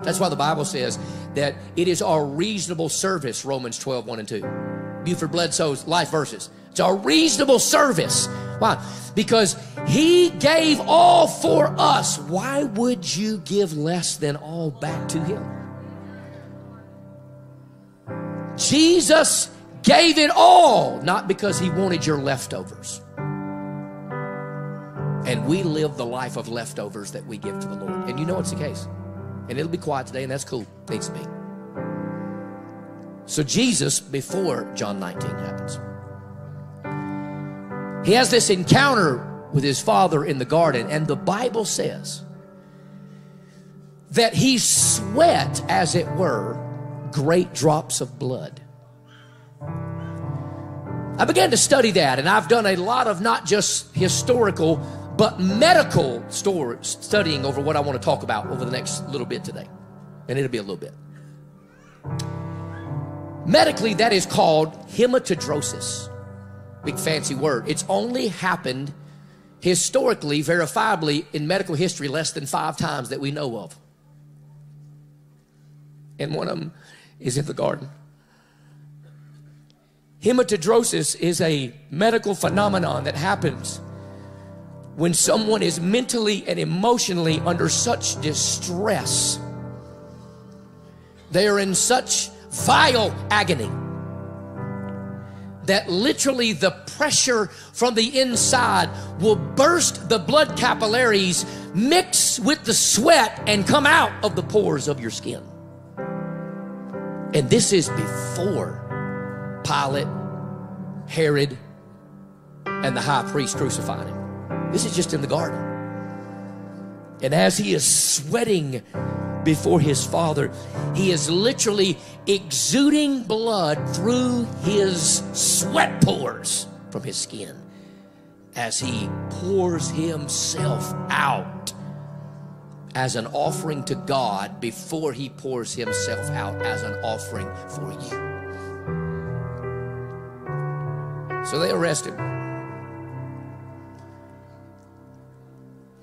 That's why the Bible says that it is our reasonable service, Romans 12, 1 and 2. Buford Bledsoe's life verses. It's our reasonable service. Why? Because he gave all for us. Why would you give less than all back to him? Jesus gave it all, not because he wanted your leftovers. And we live the life of leftovers that we give to the Lord. And you know it's the case. And it'll be quiet today, and that's cool. Needs to be. So Jesus, before John 19 happens, he has this encounter with his father in the garden, and the Bible says that he sweat, as it were, great drops of blood. I began to study that, and I've done a lot of not just historical but medical studying over what I want to talk about over the next little bit today. And it'll be a little bit. Medically, that is called hematidrosis. Big fancy word. It's only happened historically, verifiably, in medical history less than 5 times that we know of. And one of them is in the garden. Hematidrosis is a medical phenomenon that happens when someone is mentally and emotionally under such distress, they are in such vile agony that literally the pressure from the inside will burst the blood capillaries, mix with the sweat, and come out of the pores of your skin. And this is before Pilate, Herod, and the high priest crucified him. This is just in the garden. And as he is sweating before his father, he is literally exuding blood through his sweat pores from his skin as he pours himself out as an offering to God before he pours himself out as an offering for you. So they arrest him.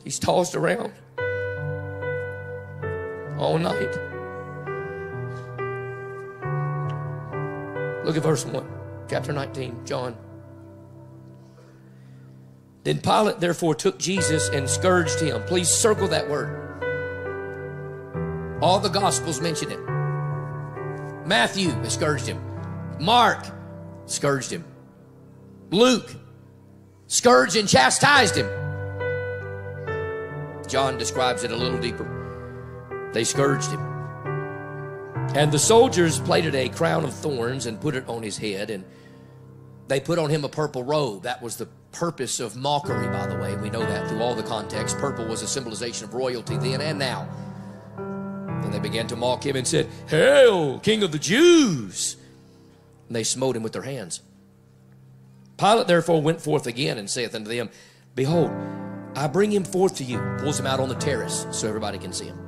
He's tossed around all night. Look at verse 1, chapter 19, John. Then Pilate therefore took Jesus and scourged him. Please circle that word. All the Gospels mention it. Matthew, they scourged him. Mark, scourged him. Luke, scourged and chastised him. John describes it a little deeper. They scourged him. And the soldiers plaited a crown of thorns and put it on his head, and they put on him a purple robe. That was the purpose of mockery, by the way. We know that through all the context. Purple was a symbolization of royalty then and now. And they began to mock him and said, "Hail, King of the Jews!" And they smote him with their hands. Pilate therefore went forth again and saith unto them, "Behold, I bring him forth to you," pulls him out on the terrace so everybody can see him,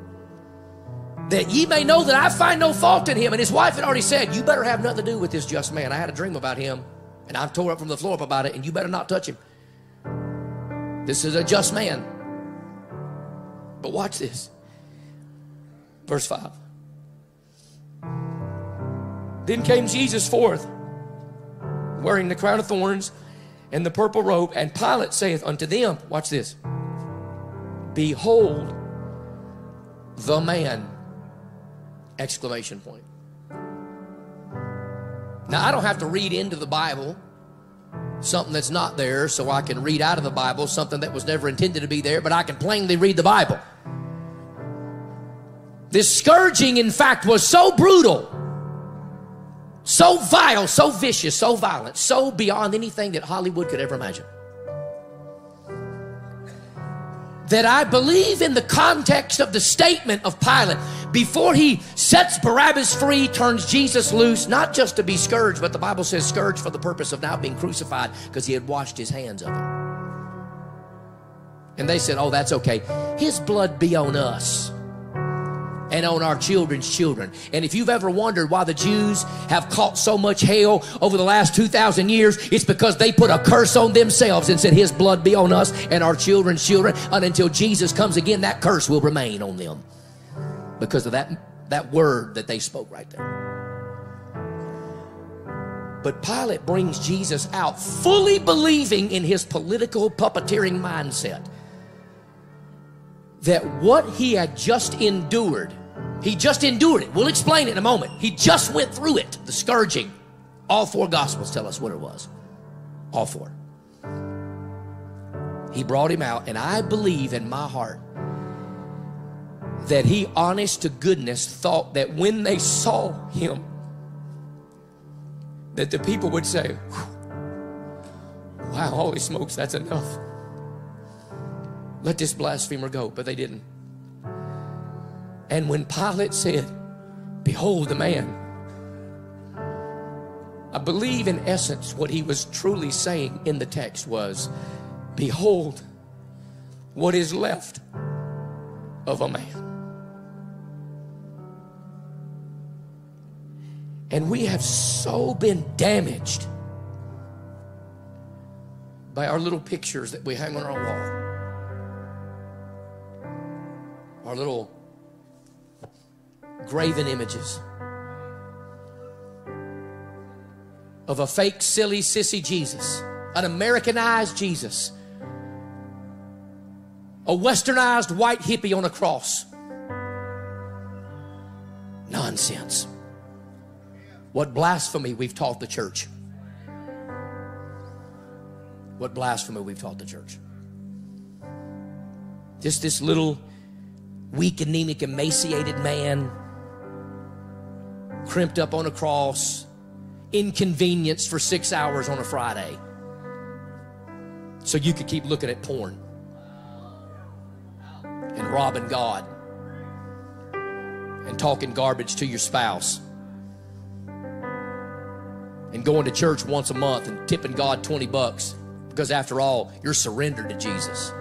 "that ye may know that I find no fault in him." And his wife had already said, "You better have nothing to do with this just man. I had a dream about him, and I'm tore up from the floor up about it, and you better not touch him. This is a just man." But watch this. Verse 5. Then came Jesus forth, wearing the crown of thorns and the purple robe, and Pilate saith unto them, watch this, "Behold the man!" Exclamation point. Now, I don't have to read into the Bible something that's not there, so I can read out of the Bible something that was never intended to be there, but I can plainly read the Bible. This scourging, in fact, was so brutal, so vile, so vicious, so violent, so beyond anything that Hollywood could ever imagine, that I believe in the context of the statement of Pilate, before he sets Barabbas free, turns Jesus loose, not just to be scourged, but the Bible says scourged for the purpose of now being crucified, because he had washed his hands of it. And they said, oh, that's okay. His blood be on us and on our children's children. And if you've ever wondered why the Jews have caught so much hell over the last 2,000 years, it's because they put a curse on themselves and said, his blood be on us and our children's children. And until Jesus comes again, that curse will remain on them because of that word that they spoke right there. But Pilate brings Jesus out fully believing in his political puppeteering mindset that what he had just endured, he just endured it. We'll explain it in a moment. He just went through it, the scourging. All four Gospels tell us what it was. All four. He brought him out, and I believe in my heart that he, honest to goodness, thought that when they saw him, that the people would say, wow, holy smokes, that's enough. Let this blasphemer go. But they didn't. And when Pilate said, behold the man, I believe in essence what he was truly saying in the text was, behold what is left of a man. And we have so been damaged by our little pictures that we hang on our wall, our little graven images of a fake, silly, sissy Jesus, an Americanized Jesus, a westernized white hippie on a cross. Nonsense. What blasphemy we've taught the church. What blasphemy we've taught the church. Just this little weak, anemic, emaciated man, crimped up on a cross, inconvenienced for 6 hours on a Friday, so you could keep looking at porn and robbing God and talking garbage to your spouse and going to church once a month and tipping God 20 bucks because, after all, you're surrendered to Jesus.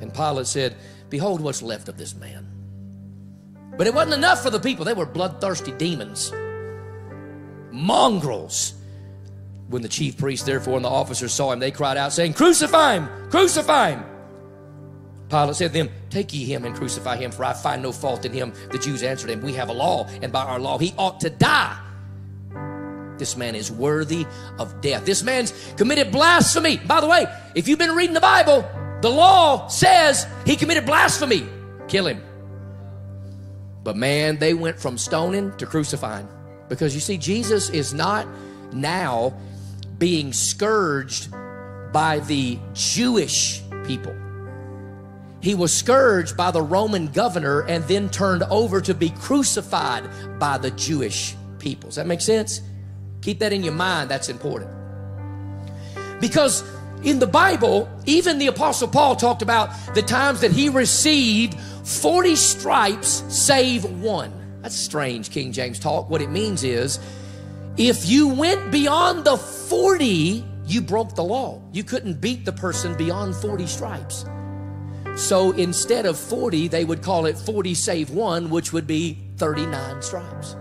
And Pilate said, behold what's left of this man. But it wasn't enough for the people. They were bloodthirsty demons, mongrels. When the chief priests, therefore, and the officers saw him, they cried out, saying, crucify him, crucify him. Pilate said to them, take ye him and crucify him, for I find no fault in him. The Jews answered him, we have a law, and by our law he ought to die. This man is worthy of death. This man's committed blasphemy. By the way, if you've been reading the Bible, the law says he committed blasphemy. Kill him. But man, they went from stoning to crucifying. Because you see, Jesus is not now being scourged by the Jewish people. He was scourged by the Roman governor and then turned over to be crucified by the Jewish people. Does that make sense? Keep that in your mind. That's important. Because in the Bible, even the Apostle Paul talked about the times that he received 40 stripes save one. That's strange King James talk. What it means is, if you went beyond the 40, you broke the law. You couldn't beat the person beyond 40 stripes. So instead of 40, they would call it 40 save one, which would be 39 stripes.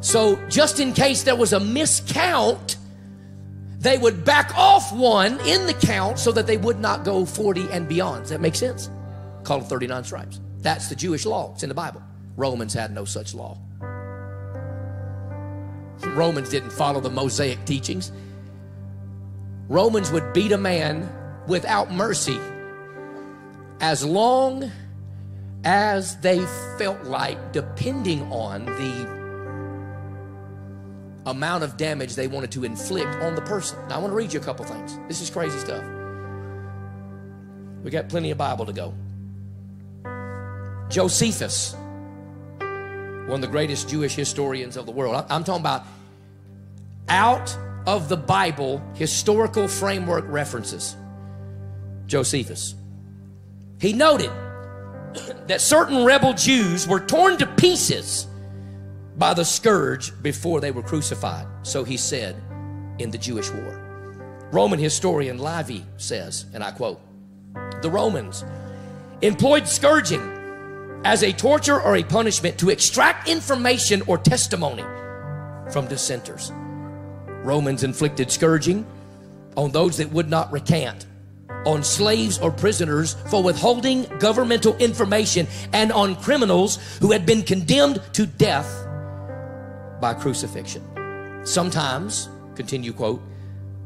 So just in case there was a miscount, they would back off one in the count so that they would not go 40 and beyond. Does that make sense? Call it 39 stripes. That's the Jewish law. It's in the Bible. Romans had no such law. Romans didn't follow the Mosaic teachings. Romans would beat a man without mercy as long as they felt like, depending on the amount of damage they wanted to inflict on the person. Now, I want to read you a couple things. This is crazy stuff. We got plenty of Bible to go. Josephus, one of the greatest Jewish historians of the world. I'm talking about out of the Bible historical framework references. Josephus. He noted that certain rebel Jews were torn to pieces by the scourge before they were crucified. So he said in the Jewish war. Roman historian Livy says, and I quote, "The Romans employed scourging as a torture or a punishment to extract information or testimony from dissenters. Romans inflicted scourging on those that would not recant, on slaves or prisoners for withholding governmental information, and on criminals who had been condemned to death by crucifixion. Sometimes," continue quote,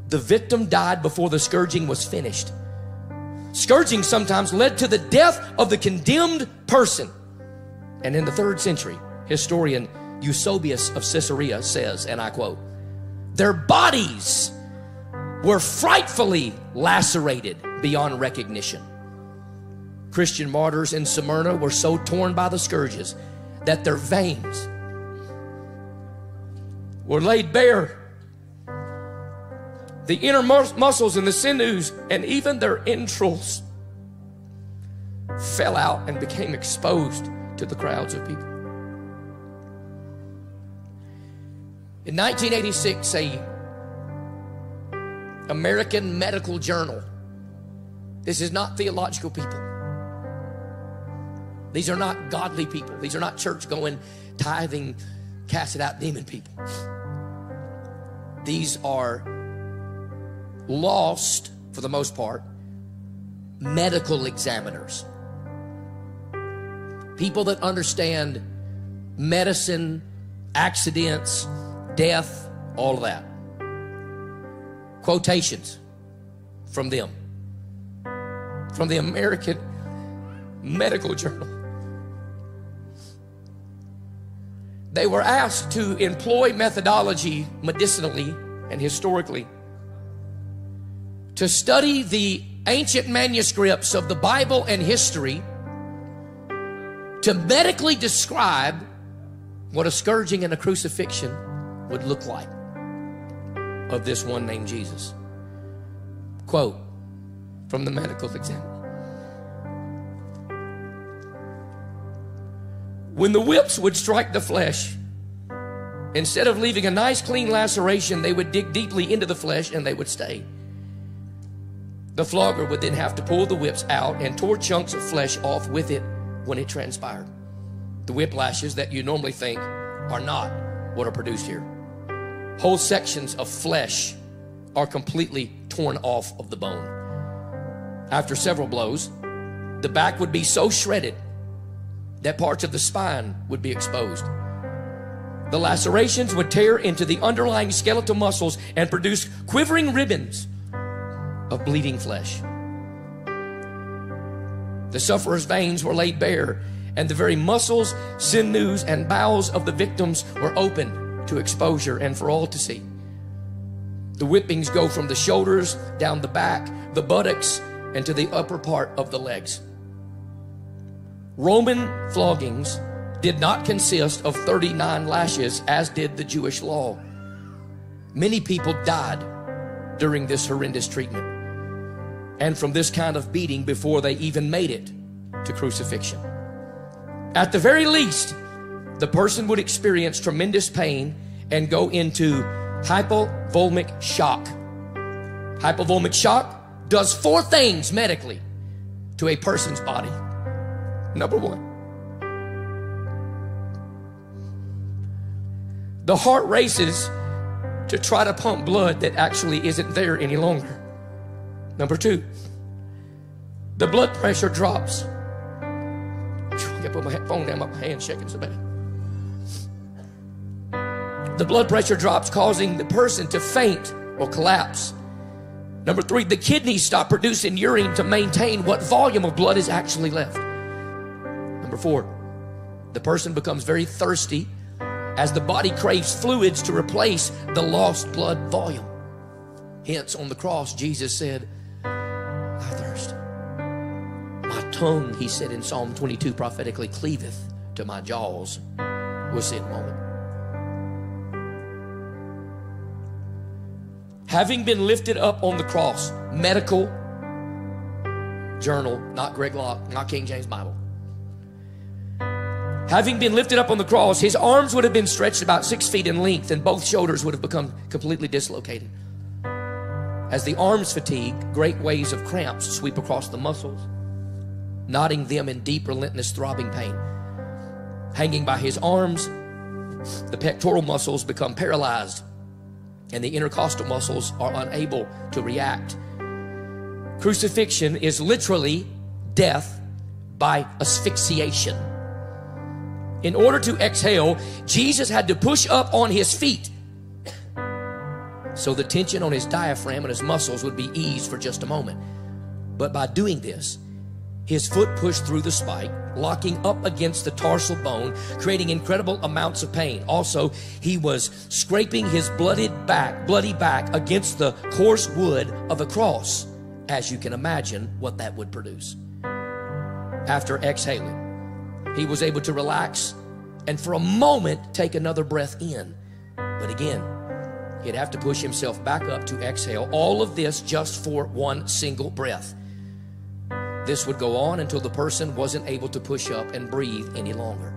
"the victim died before the scourging was finished. Scourging sometimes led to the death of the condemned person." And in the 3rd century, historian Eusebius of Caesarea says, and I quote, "Their bodies were frightfully lacerated beyond recognition. Christian martyrs in Smyrna were so torn by the scourges that their veins were laid bare. The inner muscles and the sinews and even their entrails fell out and became exposed to the crowds of people." In 1986, an American medical journal — this is not theological people, these are not godly people, these are not church-going, tithing, cast-it-out demon people, these are lost, for the most part, medical examiners, people that understand medicine, accidents, death, all of that. Quotations from them, from the American Medical Journal. They were asked to employ methodology medicinally and historically to study the ancient manuscripts of the Bible and history to medically describe what a scourging and a crucifixion would look like of this one named Jesus. Quote from the medical examiner: "When the whips would strike the flesh, instead of leaving a nice clean laceration, they would dig deeply into the flesh and they would stay. The flogger would then have to pull the whips out and tore chunks of flesh off with it when it transpired. The whiplashes that you normally think are not what are produced here. Whole sections of flesh are completely torn off of the bone. After several blows, the back would be so shredded that parts of the spine would be exposed. The lacerations would tear into the underlying skeletal muscles and produce quivering ribbons of bleeding flesh. The sufferer's veins were laid bare, and the very muscles, sinews, and bowels of the victims were open to exposure and for all to see. The whippings go from the shoulders, down the back, the buttocks, and to the upper part of the legs. Roman floggings did not consist of 39 lashes, as did the Jewish law. Many people died during this horrendous treatment and from this kind of beating before they even made it to crucifixion. At the very least, the person would experience tremendous pain and go into hypovolemic shock. Hypovolemic shock does 4 things medically to a person's body. Number 1, the heart races to try to pump blood that actually isn't there any longer. Number 2, the blood pressure drops. I gotta put my phone down, my hand's shaking so bad. The blood pressure drops, causing the person to faint or collapse. Number 3, the kidneys stop producing urine to maintain what volume of blood is actually left. Number 4, the person becomes very thirsty as the body craves fluids to replace the lost blood volume. Hence, on the cross, Jesus said, "I thirst." "My tongue," he said in Psalm 22 prophetically, "cleaveth to my jaws." We'll see in a moment. Having been lifted up on the cross — medical journal, not Greg Locke, not King James Bible — having been lifted up on the cross, his arms would have been stretched about 6 feet in length, and both shoulders would have become completely dislocated. As the arms fatigue, great waves of cramps sweep across the muscles, knotting them in deep, relentless, throbbing pain. Hanging by his arms, the pectoral muscles become paralyzed, and the intercostal muscles are unable to react. Crucifixion is literally death by asphyxiation. In order to exhale, Jesus had to push up on his feet, so the tension on his diaphragm and his muscles would be eased for just a moment. But by doing this, his foot pushed through the spike, locking up against the tarsal bone, creating incredible amounts of pain. Also, he was scraping his bloody back against the coarse wood of a cross, as you can imagine what that would produce. After exhaling, he was able to relax and for a moment take another breath in. But again, he'd have to push himself back up to exhale. All of this just for one single breath. This would go on until the person wasn't able to push up and breathe any longer.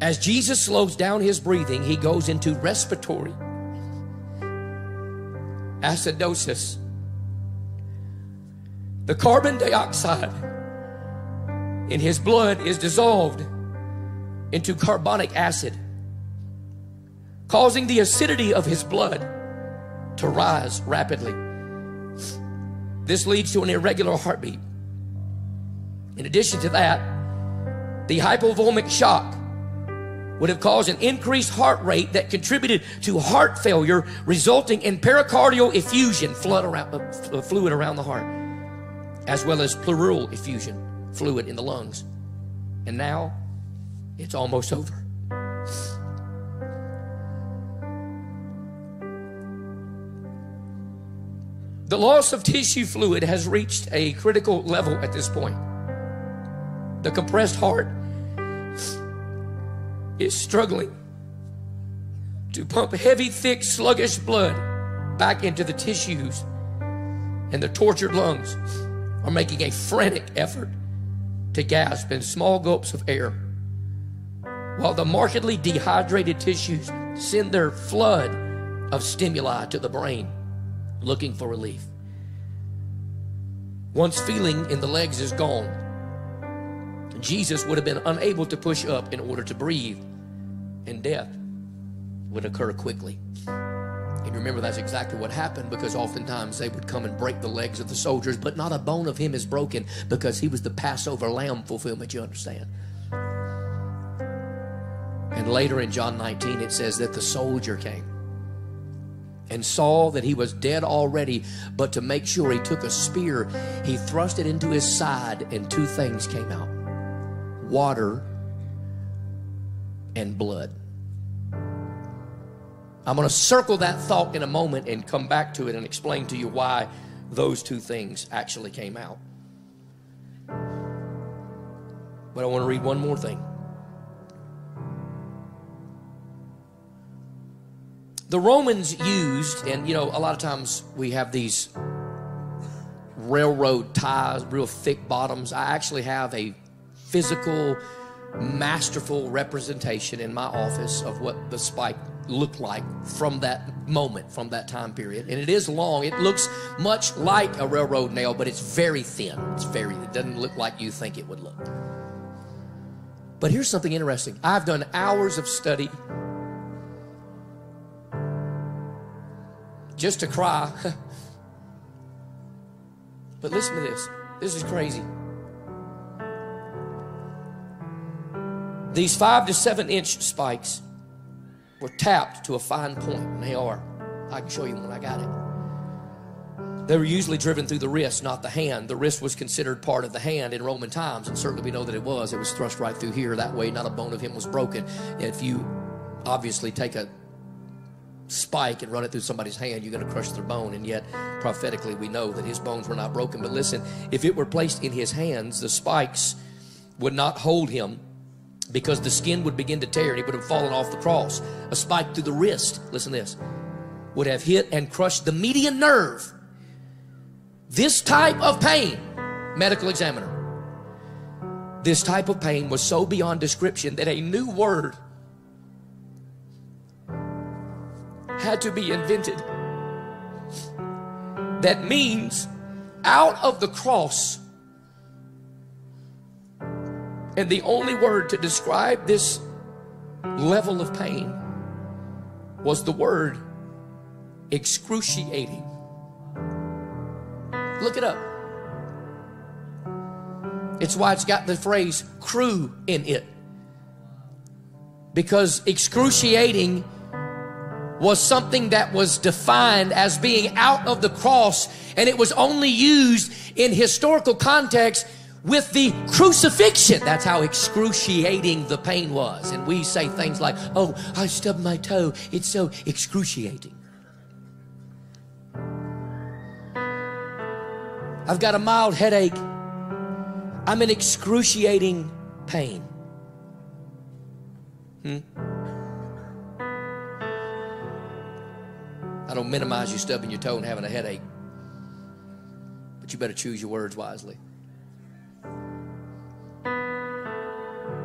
As Jesus slows down his breathing, he goes into respiratory acidosis. The carbon dioxide in his blood is dissolved into carbonic acid, causing the acidity of his blood to rise rapidly. This leads to an irregular heartbeat. In addition to that, the hypovolemic shock would have caused an increased heart rate that contributed to heart failure, resulting in pericardial effusion, fluid around the heart, as well as pleural effusion, fluid in the lungs. And now it's almost over. The loss of tissue fluid has reached a critical level at this point. The compressed heart is struggling to pump heavy, thick, sluggish blood back into the tissues, and the tortured lungs are making a frantic effort to gasp in small gulps of air, while the markedly dehydrated tissues send their flood of stimuli to the brain, looking for relief. Once feeling in the legs is gone, Jesus would have been unable to push up in order to breathe, and death would occur quickly. And remember, that's exactly what happened, because oftentimes they would come and break the legs of the soldiers, but not a bone of him is broken, because he was the Passover lamb fulfillment, you understand. And later in John 19, it says that the soldier came and saw that he was dead already, but to make sure, he took a spear, he thrust it into his side, and two things came out: water and blood. I'm going to circle that thought in a moment and come back to it and explain to you why those two things actually came out. But I want to read one more thing. The Romans used, and you know, a lot of times we have these railroad ties, real thick bottoms. I actually have a physical, masterful representation in my office of what the spike looked like from that moment, from that time period. And it is long. It looks much like a railroad nail, but it's very thin. It doesn't look like you think it would look. But here's something interesting. I've done hours of study just to cry. But listen to this. This is crazy. These 5 to 7 inch spikes were tapped to a fine point, and they are. I can show you when I got it. They were usually driven through the wrist, not the hand. The wrist was considered part of the hand in Roman times, and certainly we know that it was. It was thrust right through here. That way, not a bone of him was broken. If you obviously take a spike and run it through somebody's hand, you're going to crush their bone. And yet prophetically we know that his bones were not broken. But listen, if it were placed in his hands, the spikes would not hold him, because the skin would begin to tear and he would have fallen off the cross. A spike through the wrist, listen to this, would have hit and crushed the median nerve. This type of pain, medical examiner, this type of pain was so beyond description that a new word had to be invented That means out of the cross, and the only word to describe this level of pain was the word excruciating. Look it up. It's why it's got the phrase "crew" in it, because excruciating was something that was defined as being out of the cross, and it was only used in historical context with the crucifixion. That's how excruciating the pain was. And we say things like, "Oh, I stubbed my toe. It's so excruciating." "I've got a mild headache. I'm in excruciating pain." I don't minimize you stubbing your toe and having a headache, but you better choose your words wisely.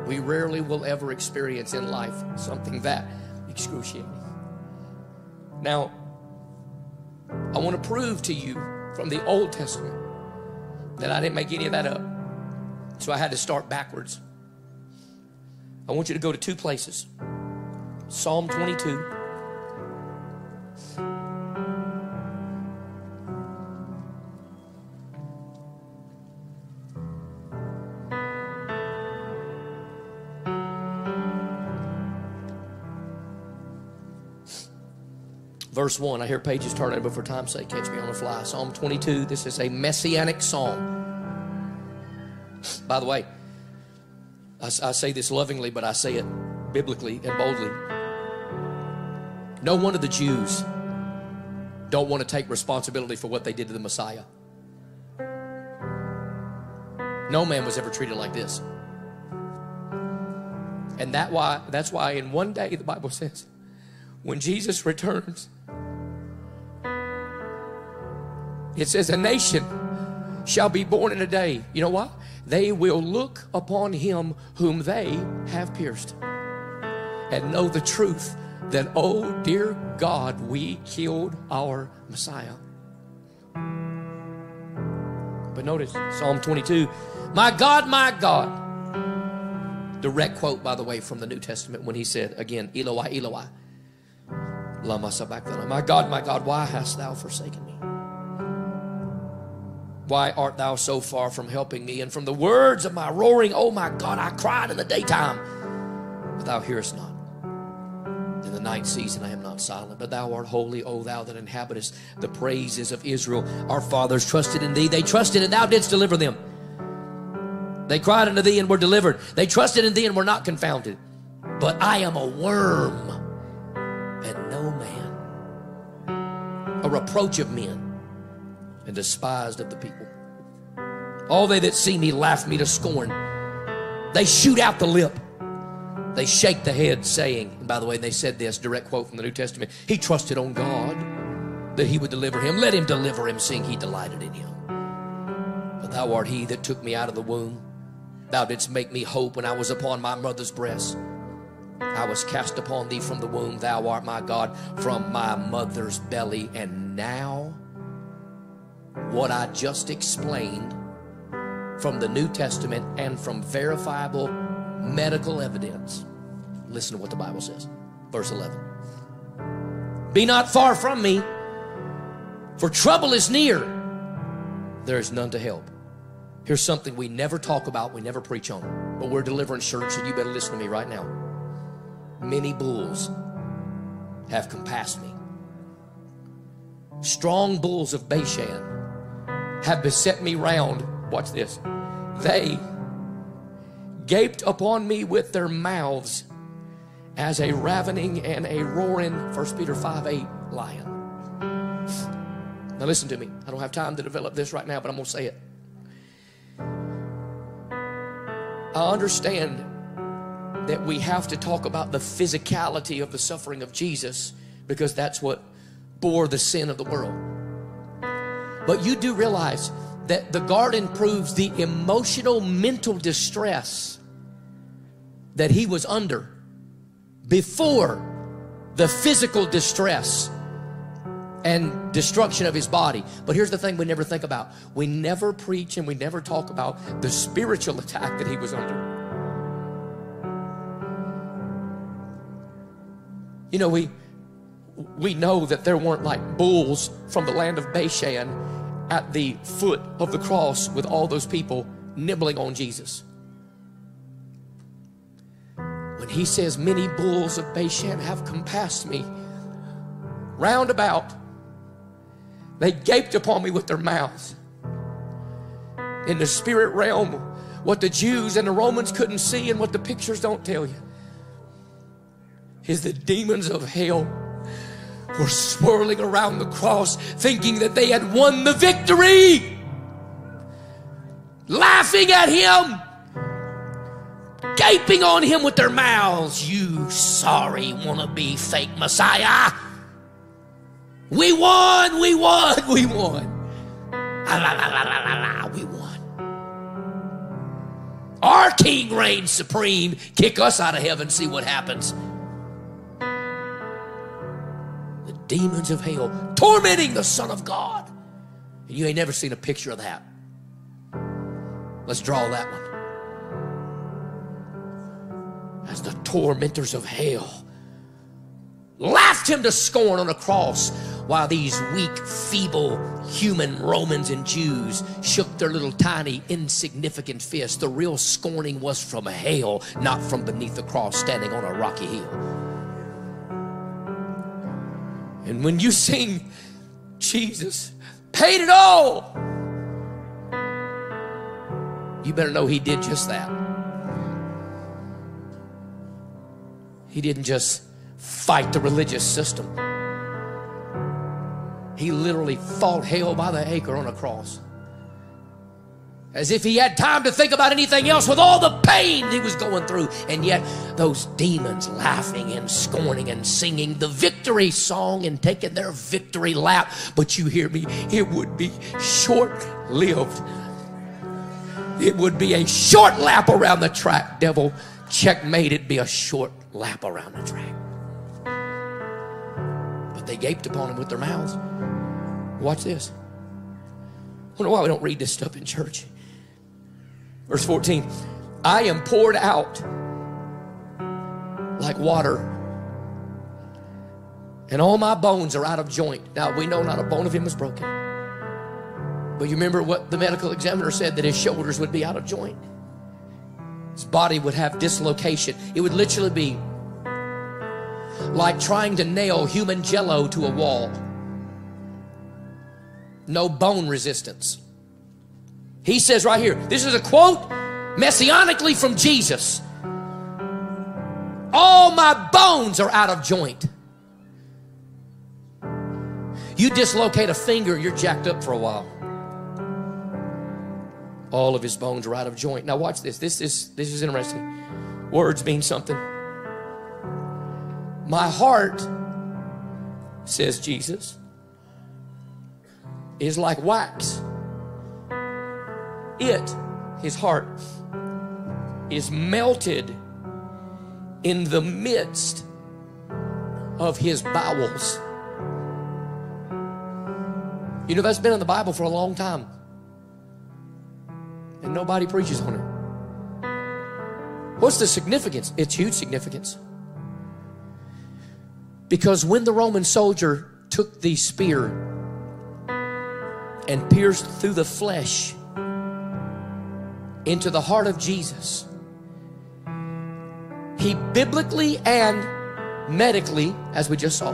We rarely will ever experience in life something that excruciating. Now, I want to prove to you from the Old Testament that I didn't make any of that up, so I had to start backwards. I want you to go to two places. Psalm 22. Verse 1, I hear pages turning, but for time's sake, catch me on the fly. Psalm 22, this is a messianic psalm. By the way, I say this lovingly, but I say it biblically and boldly. No one of the Jews don't want to take responsibility for what they did to the Messiah. No man was ever treated like this. And that's why in one day, the Bible says, when Jesus returns, it says a nation shall be born in a day. You know why? They will look upon him whom they have pierced and know the truth that, oh dear God, we killed our Messiah. But notice Psalm 22, my God, direct quote, by the way, from the New Testament when he said, again, Eloi, Eloi, lama sabachthani, my God, why hast thou forsaken me? Why art thou so far from helping me? And from the words of my roaring, oh my God, I cried in the daytime, but thou hearest not. In the night season I am not silent, but thou art holy, O thou that inhabitest the praises of Israel. Our fathers trusted in thee. They trusted, and thou didst deliver them. They cried unto thee and were delivered. They trusted in thee and were not confounded. But I am a worm and no man, a reproach of men, and despised of the people. All they that see me laugh me to scorn. They shoot out the lip. They shake the head, saying, and by the way, they said this, direct quote from the New Testament, he trusted on God that he would deliver him. Let him deliver him, seeing he delighted in him. But thou art he that took me out of the womb. Thou didst make me hope when I was upon my mother's breast. I was cast upon thee from the womb. Thou art my God from my mother's belly. And now, what I just explained from the New Testament and from verifiable medical evidence. Listen to what the Bible says. Verse 11. Be not far from me, for trouble is near. There is none to help. Here's something we never talk about, we never preach on, but we're deliverance church, and you better listen to me right now. Many bulls have compassed me. Strong bulls of Bashan have beset me round. Watch this. They gaped upon me with their mouths as a ravening and a roaring, 1 Peter 5:8, lion. Now listen to me. I don't have time to develop this right now, but I'm going to say it. I understand that we have to talk about the physicality of the suffering of Jesus because that's what bore the sin of the world. But you do realize that the garden proves the emotional, mental distress that he was under before the physical distress and destruction of his body. But here's the thing we never think about. We never preach and we never talk about the spiritual attack that he was under. You know, we know that there weren't like bulls from the land of Bashan at the foot of the cross with all those people nibbling on Jesus. When he says, many bulls of Bashan have compassed me round about, they gaped upon me with their mouths. In the spirit realm, what the Jews and the Romans couldn't see and what the pictures don't tell you is the demons of hell were swirling around the cross, thinking that they had won the victory, laughing at him, gaping on him with their mouths. You sorry wannabe fake Messiah. We won, we won, we won. Ah, la, la, la, la, la, we won. Our king reigns supreme. Kick us out of heaven, see what happens. The demons of hell tormenting the Son of God. And you ain't never seen a picture of that. Let's draw that one. As the tormentors of hell laughed him to scorn on a cross, while these weak, feeble human Romans and Jews shook their little tiny, insignificant fists. The real scorning was from hell, not from beneath the cross standing on a rocky hill. And when you sing, Jesus paid it all, you better know he did just that. He didn't just fight the religious system. He literally fought hell by the acre on a cross, as if he had time to think about anything else with all the pain he was going through. And yet those demons laughing and scorning and singing the victory song and taking their victory lap. But you hear me, it would be short-lived. It would be a short lap around the track. Devil, checkmate. It'd be a short lap around the track. They gaped upon him with their mouths. Watch this. I wonder why we don't read this stuff in church. Verse 14. I am poured out like water, and all my bones are out of joint. Now we know not a bone of him is broken. But you remember what the medical examiner said, that his shoulders would be out of joint. His body would have dislocation. It would literally be like trying to nail human jello to a wall. No bone resistance. He says right here, this is a quote messianically from Jesus. All my bones are out of joint. You dislocate a finger, you're jacked up for a while. All of his bones are out of joint. Now watch this. This is interesting. Words mean something. My heart, says Jesus, is like wax. It, his heart, is melted in the midst of his bowels. You know, that's been in the Bible for a long time, and nobody preaches on it. What's the significance? It's huge significance. Because when the Roman soldier took the spear and pierced through the flesh into the heart of Jesus, he biblically and medically, as we just saw,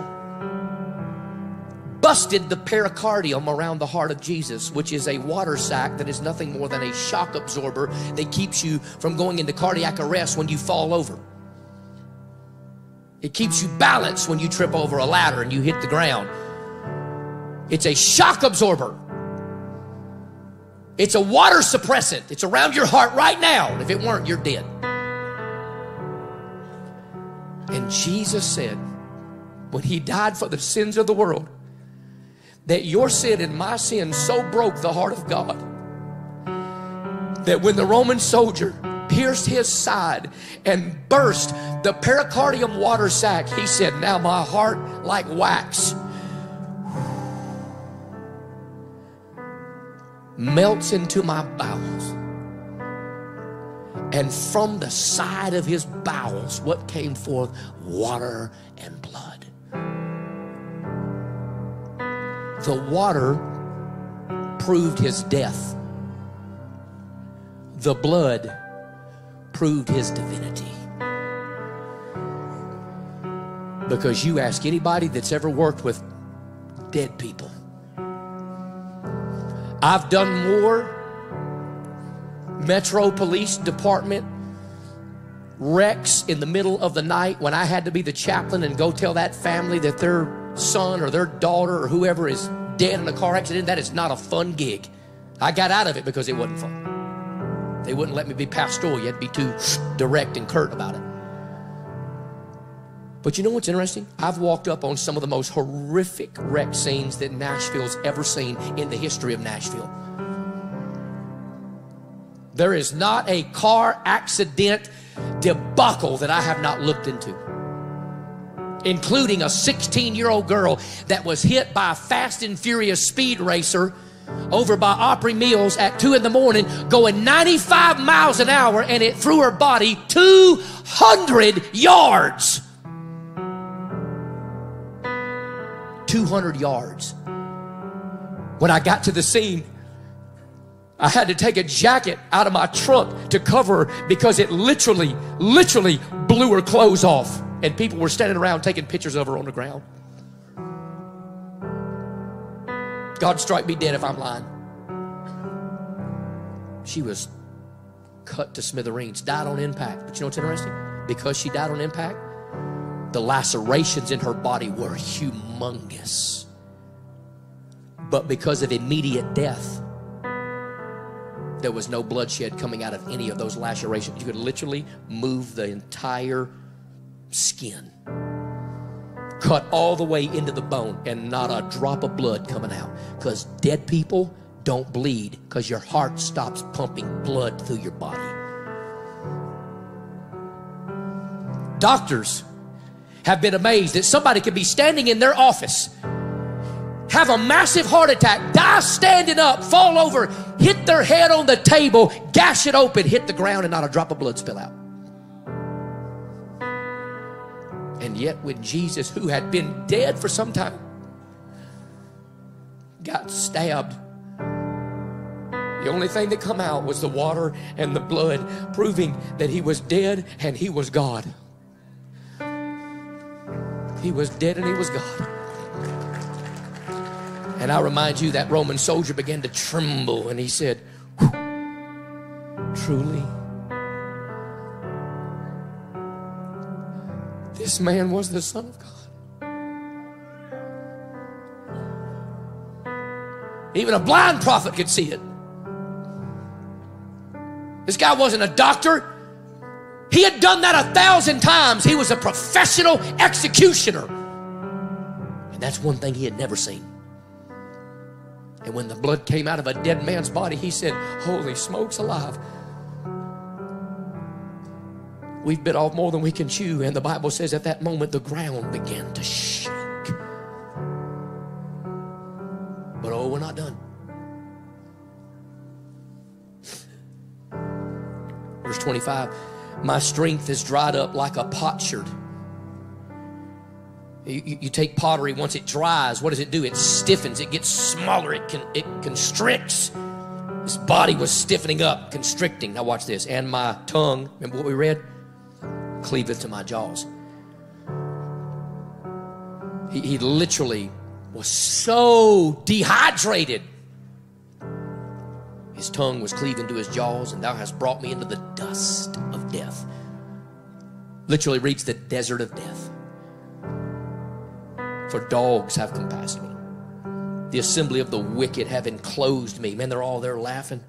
busted the pericardium around the heart of Jesus, which is a water sac that is nothing more than a shock absorber that keeps you from going into cardiac arrest when you fall over. It keeps you balanced when you trip over a ladder and you hit the ground. It's a shock absorber. It's a water suppressant. It's around your heart right now. And if it weren't, you're dead. And Jesus said, when he died for the sins of the world, that your sin and my sin so broke the heart of God that when the Roman soldier pierced his side and burst the pericardium water sac, he said, now my heart like wax melts into my bowels. And from the side of his bowels, what came forth? Water and blood. The water proved his death. The blood proved his divinity. Because you ask anybody that's ever worked with dead people, I've done more Metro Police Department wrecks in the middle of the night when I had to be the chaplain and go tell that family that their son or their daughter or whoever is dead in a car accident. That is not a fun gig. I got out of it because it wasn't fun. They wouldn't let me be pastoral. You had to be too direct and curt about it. But you know what's interesting? I've walked up on some of the most horrific wreck scenes that Nashville's ever seen in the history of Nashville. There is not a car accident debacle that I have not looked into, including a 16-year-old girl that was hit by a fast and furious speed racer over by Opry Mills at 2 in the morning going 95 miles an hour, and it threw her body 200 yards. 200 yards. When I got to the scene, I had to take a jacket out of my trunk to cover her because it literally blew her clothes off. And people were standing around taking pictures of her on the ground. God strike me dead if I'm lying. She was cut to smithereens, died on impact. But you know what's interesting? Because she died on impact, the lacerations in her body were humongous. But because of immediate death, there was no bloodshed coming out of any of those lacerations. You could literally move the entire skin, cut all the way into the bone, and not a drop of blood coming out. Because dead people don't bleed, because your heart stops pumping blood through your body. Doctors have been amazed that somebody could be standing in their office, have a massive heart attack, die standing up, fall over, hit their head on the table, gash it open, hit the ground, and not a drop of blood spill out. And yet when Jesus, who had been dead for some time, got stabbed, the only thing that come out was the water and the blood, proving that he was dead and he was God. He was dead and he was God. And I remind you, that Roman soldier began to tremble, and he said, truly, this man was the Son of God. Even a blind prophet could see it. This guy wasn't a doctor. He had done that 1,000 times. He was a professional executioner. And that's one thing he had never seen. And when the blood came out of a dead man's body, he said, holy smokes alive. We've bit off more than we can chew. And the Bible says at that moment, the ground began to shake. But oh, we're not done. Verse 25, my strength is dried up like a potsherd. You take pottery, once it dries, what does it do? It stiffens, it gets smaller, it constricts. His body was stiffening up, constricting. Now watch this. And my tongue, remember what we read? Cleaveth to my jaws. He literally was so dehydrated. His tongue was cleaving to his jaws, and thou hast brought me into the dust of death. Literally reads the desert of death. For dogs have compassed me. The assembly of the wicked have enclosed me. Man, they're all there laughing.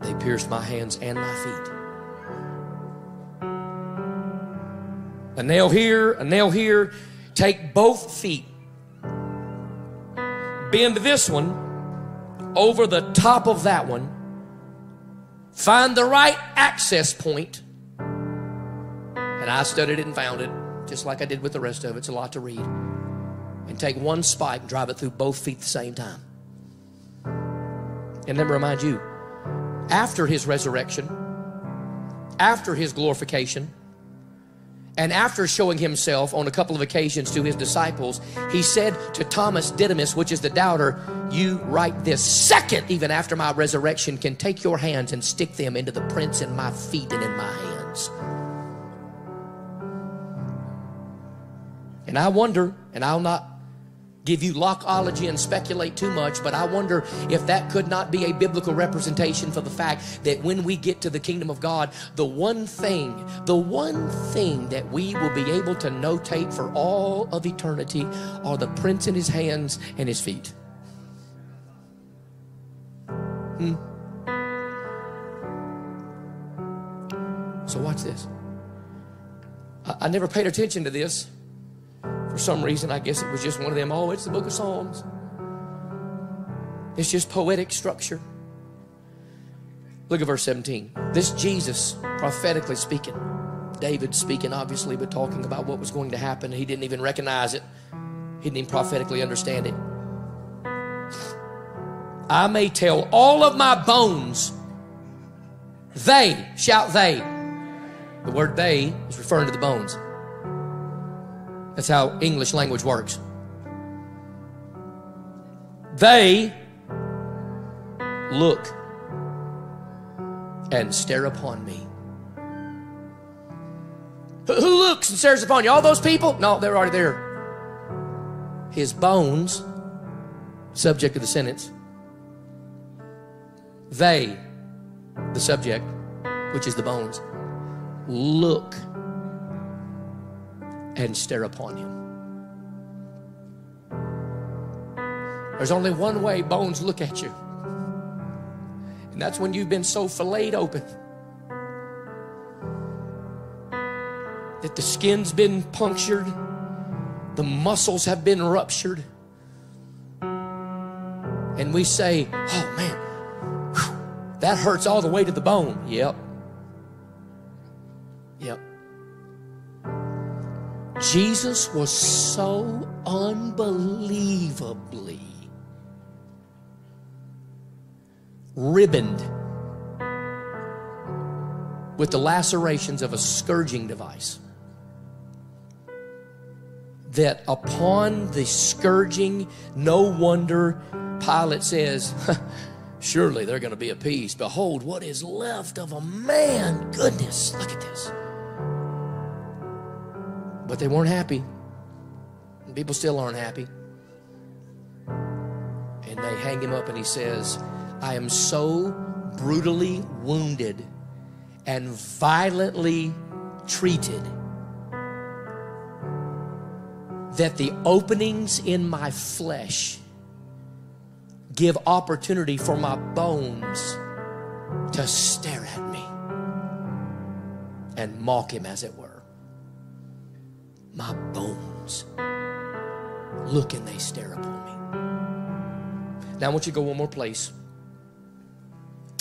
They pierced my hands and my feet. A nail here, a nail here. Take both feet. Bend this one over the top of that one. Find the right access point. And I studied it and found it, just like I did with the rest of it. It's a lot to read. And take one spike and drive it through both feet at the same time. And let me remind you, after his resurrection, after his glorification, and after showing himself on a couple of occasions to his disciples, he said to Thomas Didymus, which is the doubter, you right this second, even after my resurrection, can take your hands and stick them into the prints in my feet and in my hands. And I wonder, and I'll not give you Lockeology and speculate too much, but I wonder if that could not be a biblical representation for the fact that when we get to the kingdom of God, the one thing that we will be able to notate for all of eternity are the prints in his hands and his feet. So watch this. I never paid attention to this. For some reason, I guess it was just one of them, oh, it's the book of Psalms. It's just poetic structure. Look at verse 17. This Jesus, prophetically speaking, David speaking obviously, but talking about what was going to happen. He didn't even recognize it. He didn't even prophetically understand it. I may tell all of my bones, they, shout they. The word they is referring to the bones. That's how English language works. They look and stare upon me. Who looks and stares upon you? All those people? No, they're already there. His bones, subject of the sentence. They, the subject, which is the bones, look and stare upon him. There's only one way bones look at you, and that's when you've been so filleted open that the skin's been punctured, the muscles have been ruptured, and we say, oh man, whew, that hurts all the way to the bone. Yep. Jesus was so unbelievably ribboned with the lacerations of a scourging device that upon the scourging, no wonder Pilate says, surely they're going to be appeased. Behold, what is left of a man. Goodness, look at this. But they weren't happy. And people still aren't happy. And they hang him up, and he says, I am so brutally wounded and violently treated that the openings in my flesh give opportunity for my bones to stare at me and mock him, as it were. My bones look and they stare upon me. Now I want you to go one more place.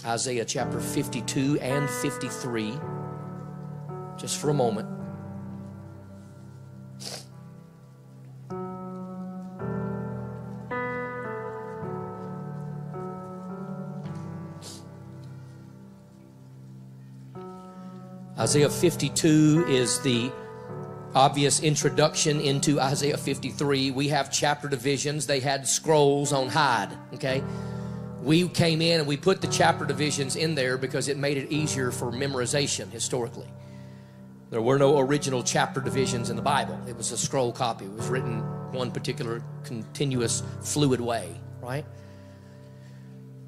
Isaiah chapter 52 and 53. Just for a moment. Isaiah 52 is the obvious introduction into Isaiah 53. We have chapter divisions. They had scrolls on hide, okay? We came in and we put the chapter divisions in there because it made it easier for memorization historically. There were no original chapter divisions in the Bible. It was a scroll copy. It was written one particular continuous fluid way, right?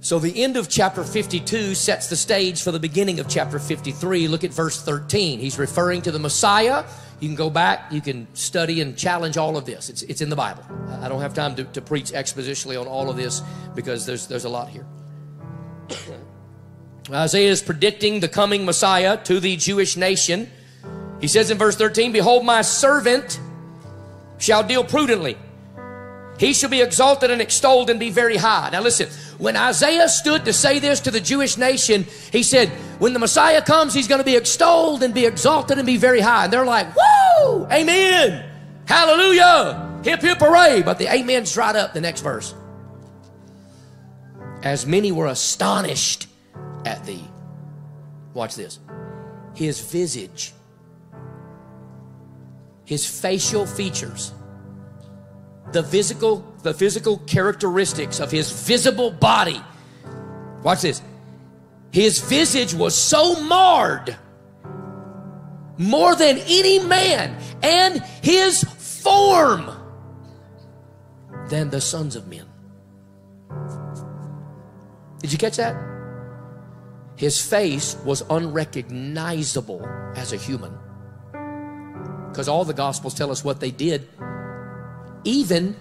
So the end of chapter 52 sets the stage for the beginning of chapter 53. Look at verse 13. He's referring to the Messiah. You can go back. You can study and challenge all of this. It's in the Bible. I don't have time to preach expositionally on all of this because there's a lot here. Isaiah is predicting the coming Messiah to the Jewish nation. He says in verse 13, behold, my servant shall deal prudently. He shall be exalted and extolled and be very high. Now listen, when Isaiah stood to say this to the Jewish nation, he said, when the Messiah comes, he's going to be extolled and be exalted and be very high. And they're like, woo, amen, hallelujah, hip, hip, hooray. But the amens dried up the next verse. as many were astonished at thee. Watch this. His visage, his facial features, the physical characteristics of his visible body. Watch this. His visage was so marred more than any man, and his form than the sons of men. Did you catch that? His face was unrecognizable as a human, because all the Gospels tell us what they did even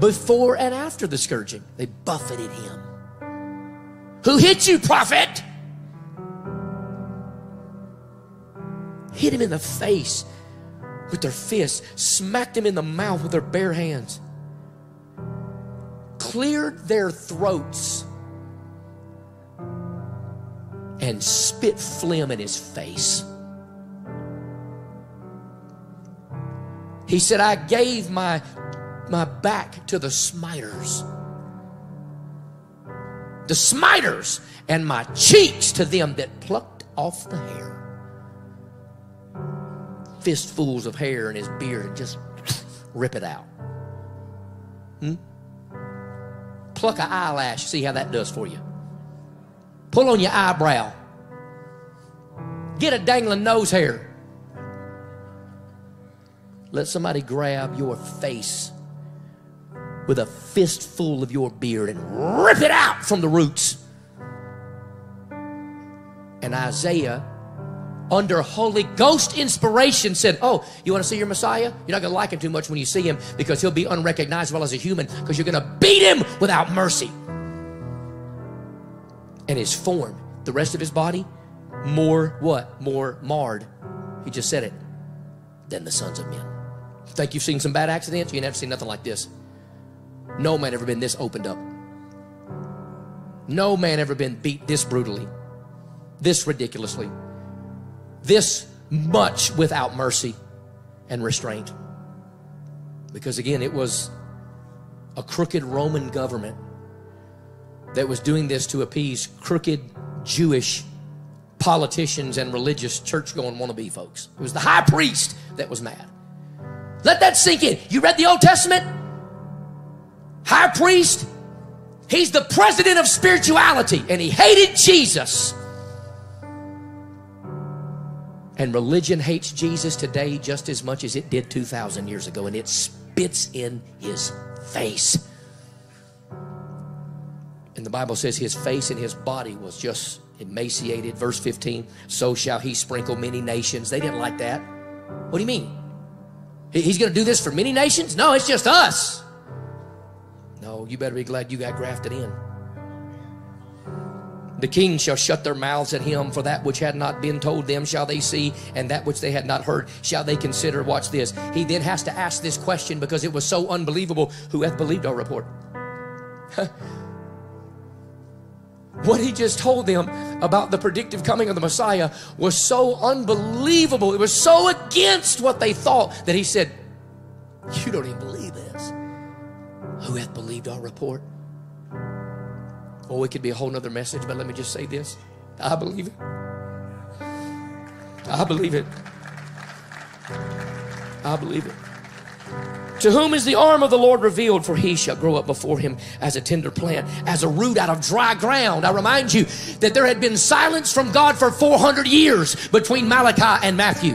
before and after the scourging. They buffeted him. Who hit you, prophet? Hit him in the face with their fists, smacked him in the mouth with their bare hands, cleared their throats, and spit phlegm in his face. He said, I gave my back to the smiters. The smiters, and my cheeks to them that plucked off the hair. Fistfuls of hair in his beard, and just rip it out. Pluck an eyelash, see how that does for you. Pull on your eyebrow. Get a dangling nose hair. Let somebody grab your face with a fistful of your beard and rip it out from the roots. And Isaiah, under Holy Ghost inspiration, said, oh, you want to see your Messiah? You're not going to like him too much when you see him, because he'll be unrecognizable as a human, because you're going to beat him without mercy. And his form, the rest of his body, more what? More marred. He just said it. Than the sons of men. Think you've seen some bad accidents? You never seen nothing like this. No man ever been this opened up. No man ever been beat this brutally, this ridiculously, this much without mercy and restraint. Because again, it was a crooked Roman government that was doing this to appease crooked Jewish politicians and religious church-going wannabe folks. It was the high priest that was mad. Let that sink in. You read the Old Testament? High priest, he's the president of spirituality, and he hated Jesus. And religion hates Jesus today just as much as it did 2,000 years ago, and it spits in his face. And the Bible says his face and his body was just emaciated. Verse 15, so shall he sprinkle many nations. They didn't like that. What do you mean? He's going to do this for many nations? No, it's just us. No, you better be glad you got grafted in. The king shall shut their mouths at him, for that which had not been told them shall they see, and that which they had not heard shall they consider. Watch this. He then has to ask this question because it was so unbelievable. Who hath believed our report? What he just told them about the predictive coming of the Messiah was so unbelievable. It was so against what they thought that he said, you don't even believe this. Who hath believed our report? Oh, it could be a whole nother message, but let me just say this. I believe it. I believe it. I believe it. To whom is the arm of the Lord revealed? For he shall grow up before him as a tender plant, as a root out of dry ground. I remind you that there had been silence from God for 400 years between Malachi and Matthew.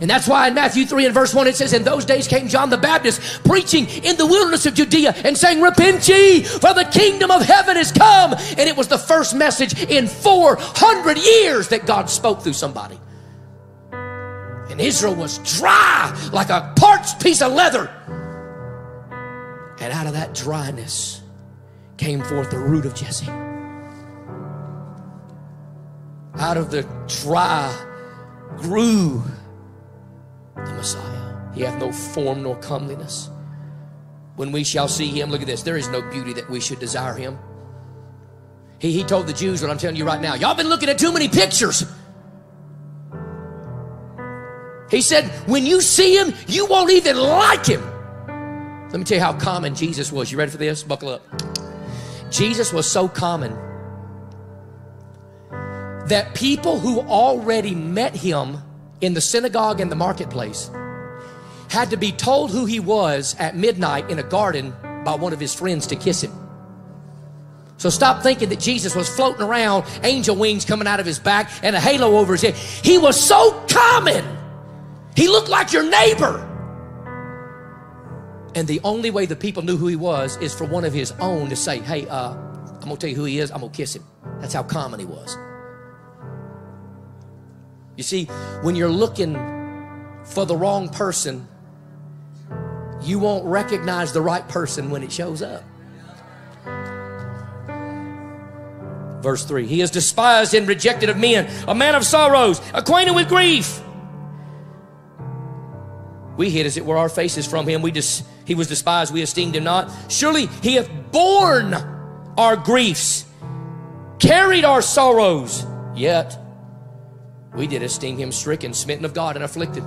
And that's why in Matthew 3 and verse 1 it says, in those days came John the Baptist preaching in the wilderness of Judea and saying, repent ye, for the kingdom of heaven is come. And it was the first message in 400 years that God spoke through somebody. And Israel was dry like a parched piece of leather. And out of that dryness came forth the root of Jesse. Out of the dry grew the Messiah. He hath no form nor comeliness. When we shall see him, look at this, there is no beauty that we should desire him. He told the Jews what I'm telling you right now. Y'all been looking at too many pictures. He said, when you see him, you won't even like him. Let me tell you how common Jesus was. You ready for this? Buckle up. Jesus was so common that people who already met him in the synagogue and the marketplace had to be told who he was at midnight in a garden by one of his friends to kiss him. So stop thinking that Jesus was floating around, angel wings coming out of his back and a halo over his head. He was so common. He looked like your neighbor. And the only way the people knew who he was is for one of his own to say, hey, I'm going to tell you who he is. I'm going to kiss him. That's how common he was. You see, when you're looking for the wrong person, you won't recognize the right person when it shows up. Verse 3, he is despised and rejected of men, a man of sorrows, acquainted with grief. We hid, as it were, our faces from him. He was despised, we esteemed him not. Surely he hath borne our griefs, carried our sorrows, yet we did esteem him stricken, smitten of God, and afflicted.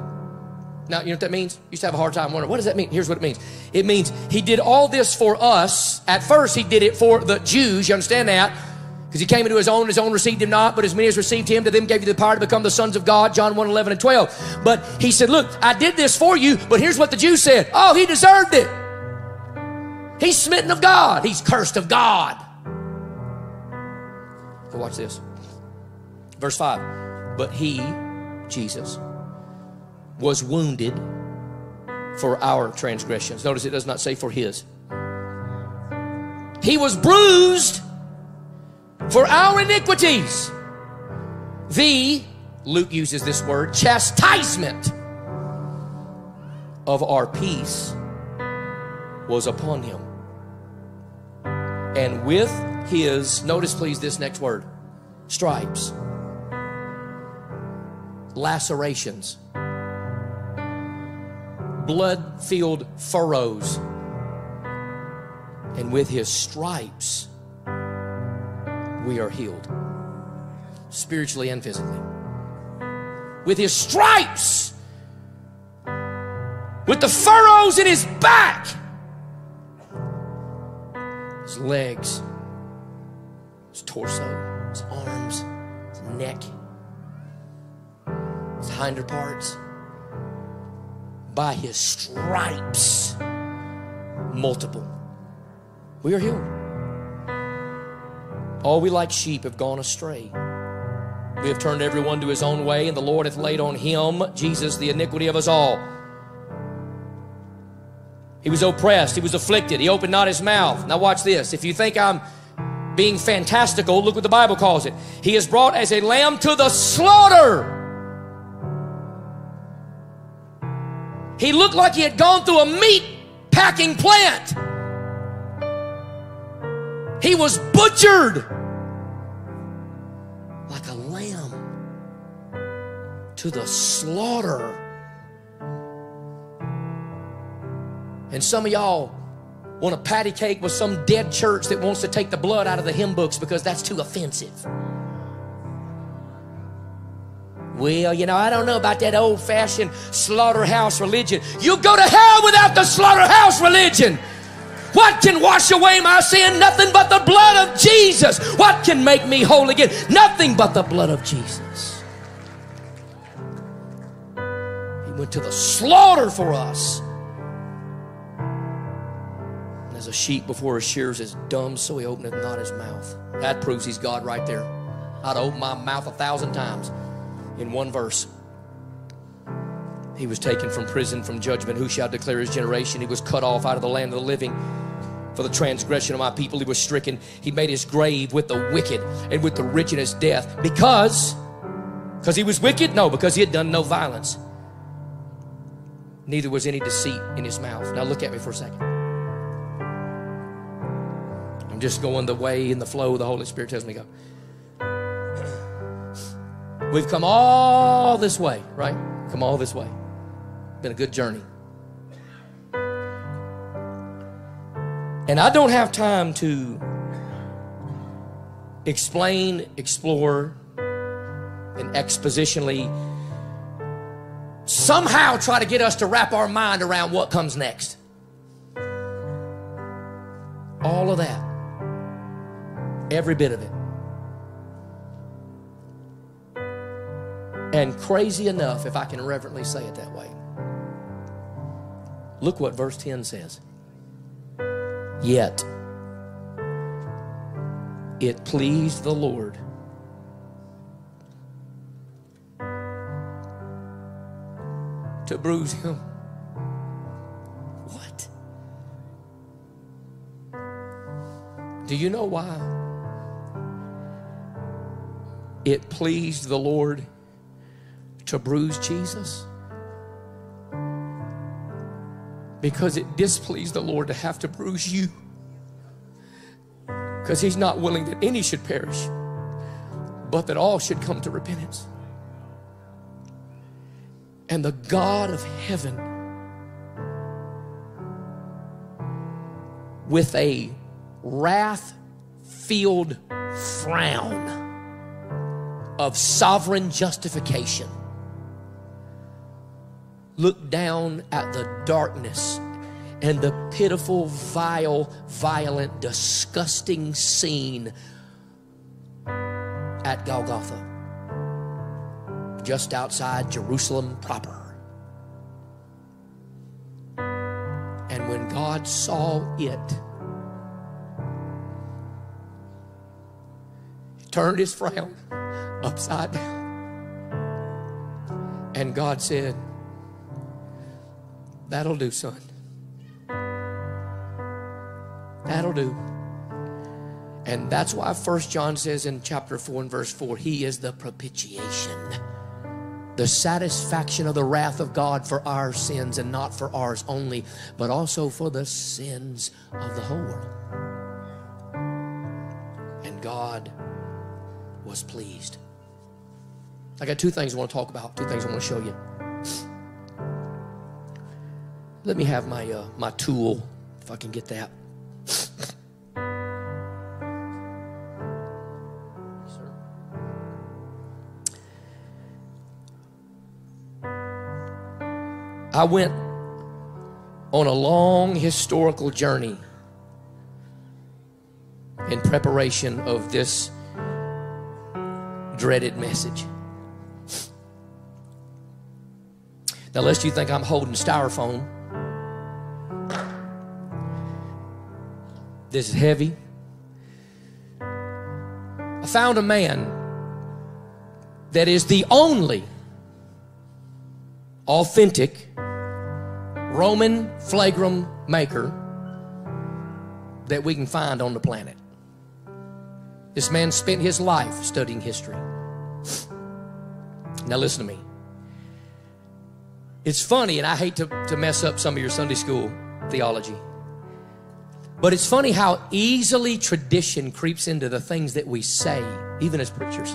Now, you know what that means? You used to have a hard time wondering, what does that mean? Here's what it means. It means he did all this for us. At first, he did it for the Jews. You understand that? Because he came into his own received him not, but as many as received him, to them gave you the power to become the sons of God, John 1, 11, and 12. But he said, look, I did this for you, but here's what the Jews said. Oh, he deserved it. He's smitten of God. He's cursed of God. So watch this. Verse 5. But he, Jesus, was wounded for our transgressions. Notice it does not say for his. He was bruised for our iniquities. The, Luke uses this word, chastisement of our peace was upon him. And with his, notice please this next word, stripes. Lacerations, blood-filled furrows, and with his stripes we are healed, spiritually and physically. With his stripes, with the furrows in his back, his legs, his torso, his arms, his neck, his hinder parts, by his stripes, multiple, we are healed. All we like sheep have gone astray. We have turned everyone to his own way, and the Lord hath laid on him, Jesus, the iniquity of us all. He was oppressed, he was afflicted, he opened not his mouth. Now watch this. If you think I'm being fantastical, look what the Bible calls it. He is brought as a lamb to the slaughter. He looked like he had gone through a meat-packing plant. He was butchered like a lamb to the slaughter. And some of y'all want a patty cake with some dead church that wants to take the blood out of the hymn books because that's too offensive. Well, you know, I don't know about that old-fashioned slaughterhouse religion. You'll go to hell without the slaughterhouse religion. What can wash away my sin? Nothing but the blood of Jesus. What can make me whole again? Nothing but the blood of Jesus. He went to the slaughter for us. And as a sheep before his shearers is dumb, so he openeth not his mouth. That proves he's God right there. I'd open my mouth 1,000 times. In one verse, he was taken from prison, from judgment. Who shall declare his generation? He was cut off out of the land of the living. For the transgression of my people, he was stricken. He made his grave with the wicked and with the rich in his death. Because he was wicked? No, because he had done no violence. Neither was any deceit in his mouth. Now look at me for a second. I'm just going the way and the flow the Holy Spirit tells me to go. We've come all this way, right? Come all this way. Been a good journey. And I don't have time to explain, explore, and expositionally somehow try to get us to wrap our mind around what comes next. All of that Every bit of it. And crazy enough, if I can reverently say it that way, look what verse 10 says. Yet it pleased the Lord to bruise him. What? Do you know why? It pleased the Lord to bruise Jesus? Because it displeased the Lord to have to bruise you. Because he's not willing that any should perish, but that all should come to repentance. And the God of heaven, with a wrath-filled frown of sovereign justification, looked down at the darkness and the pitiful, vile, violent, disgusting scene at Golgotha, just outside Jerusalem proper. And when God saw it, he turned his frown upside down. And God said, "That'll do, son. That'll do." And that's why 1 John says in chapter 4 and verse 4, he is the propitiation, the satisfaction of the wrath of God for our sins, and not for ours only, but also for the sins of the whole world. And God was pleased. I got two things I want to talk about, two things I want to show you. Let me have my my tool, if I can get that. I went on a long historical journey in preparation of this dreaded message. Now, lest you think I'm holding styrofoam, this is heavy. I found a man that is the only authentic Roman flagrum maker that we can find on the planet. This man spent his life studying history. Now listen to me. It's funny, and I hate to mess up some of your Sunday school theology, but it's funny how easily tradition creeps into the things that we say, even as preachers.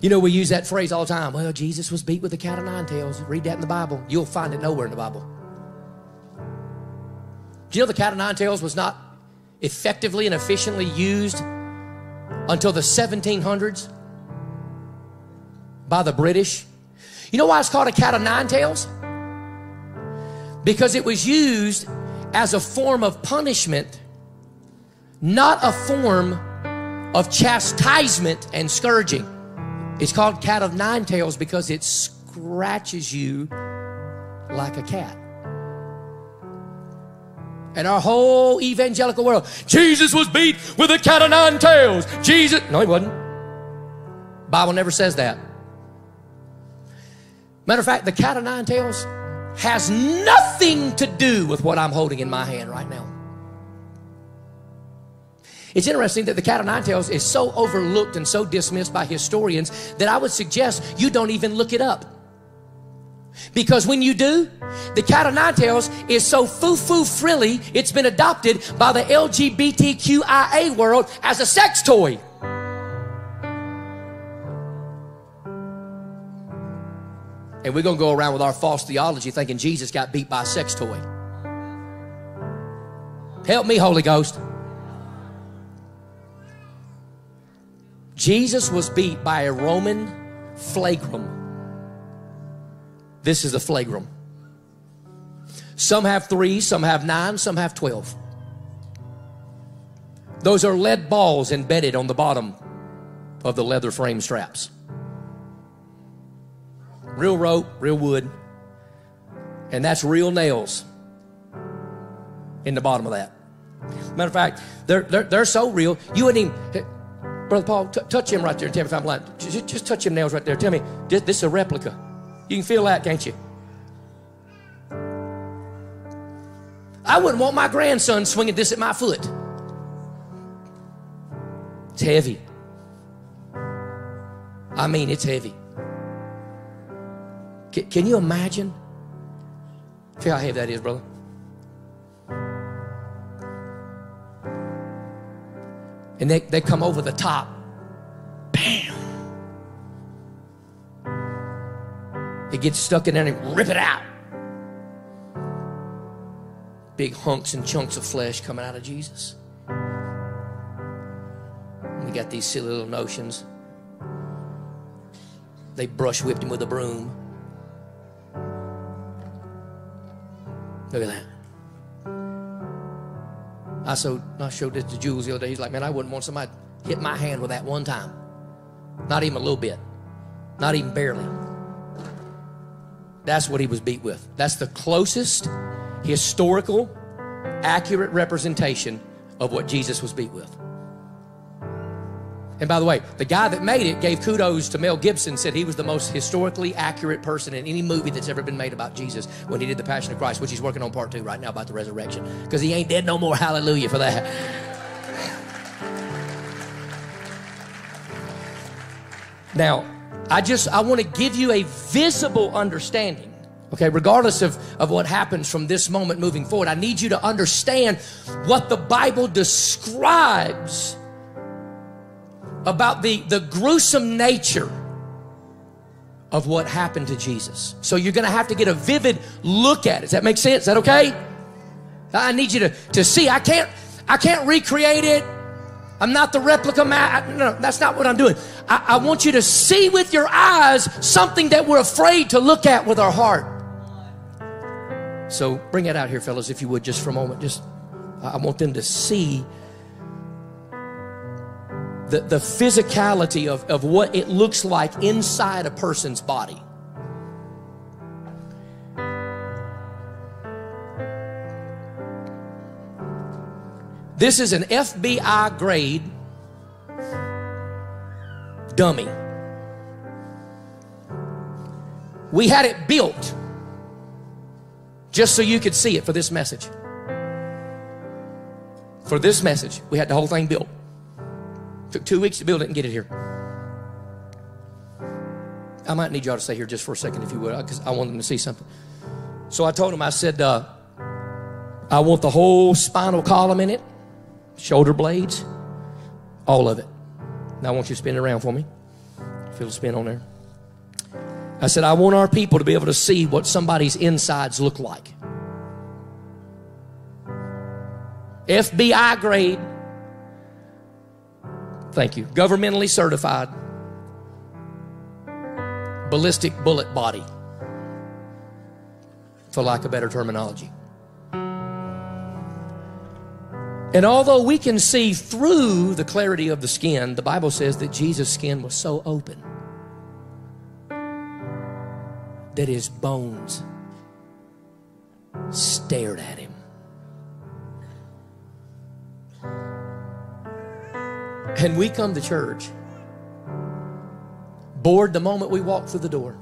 You know, we use that phrase all the time. Well, Jesus was beat with a cat of nine tails. Read that in the Bible. You'll find it nowhere in the Bible. Do you know the cat of nine tails was not effectively and efficiently used until the 1700s by the British? You know why it's called a cat of nine tails? Because it was used as a form of punishment, not a form of chastisement and scourging. It's called cat of nine tails because it scratches you like a cat. And our whole evangelical world, Jesus was beat with a cat of nine tails. Jesus, no, he wasn't. Bible never says that. Matter of fact, the cat of nine tails has nothing to do with what I'm holding in my hand right now. It's interesting that the cat of nine tails is so overlooked and so dismissed by historians that I would suggest you don't even look it up. Because when you do, the cat of nine tails is so foo-foo frilly, it's been adopted by the LGBTQIA world as a sex toy. And we're going to go around with our false theology thinking Jesus got beat by a sex toy. Help me, Holy Ghost. Jesus was beat by a Roman flagrum. This is the flagrum. Some have 3, some have 9, some have 12. Those are lead balls embedded on the bottom of the leather frame straps. Real rope, real wood. And that's real nails in the bottom of that. Matter of fact, they're so real, you wouldn't even... Brother Paul, touch him right there. Tell me if I'm lying. Just touch him nails right there. Tell me, this is a replica. You can feel that, can't you? I wouldn't want my grandson swinging this at my foot. It's heavy. I mean, it's heavy. Can you imagine? See how heavy that is, brother. And they come over the top. Bam! It gets stuck in there and they rip it out. Big hunks and chunks of flesh coming out of Jesus. We got these silly little notions. They brush whipped him with a broom. Look at that. I showed this to Jules the other day. He's like, man, I wouldn't want somebody to hit my hand with that one time. Not even a little bit. Not even barely. That's what he was beat with. That's the closest historical, accurate representation of what Jesus was beat with. And by the way, the guy that made it gave kudos to Mel Gibson, said he was the most historically accurate person in any movie that's ever been made about Jesus when he did The Passion of Christ, which he's working on part 2 right now about the resurrection, because he ain't dead no more. Hallelujah for that. Now, I want to give you a visible understanding, okay, regardless of what happens from this moment moving forward. I need you to understand what the Bible describes about the gruesome nature of what happened to Jesus. So you're going to have to get a vivid look at it. Does that make sense? Is that okay? I need you to see. I can't recreate it. I'm not the replica man. No, that's not what I'm doing. I want you to see with your eyes something that we're afraid to look at with our heart. So bring it out here, fellas, if you would, just for a moment. I want them to see the physicality of what it looks like inside a person's body. This is an FBI grade dummy. We had it built just so you could see it for this message. For this message, we had the whole thing built. Took 2 weeks to build it and get it here. I might need y'all to stay here just for a second, if you would, because I want them to see something. So I told them, I said, I want the whole spinal column in it, shoulder blades, all of it. Now I want you to spin it around for me. Feel the spin on there. I said, I want our people to be able to see what somebody's insides look like. FBI grade. Thank you. Governmentally certified ballistic bullet body, for lack of better terminology. And although we can see through the clarity of the skin, the Bible says that Jesus' skin was so open that his bones stared at him. And we come to church bored the moment we walk through the door.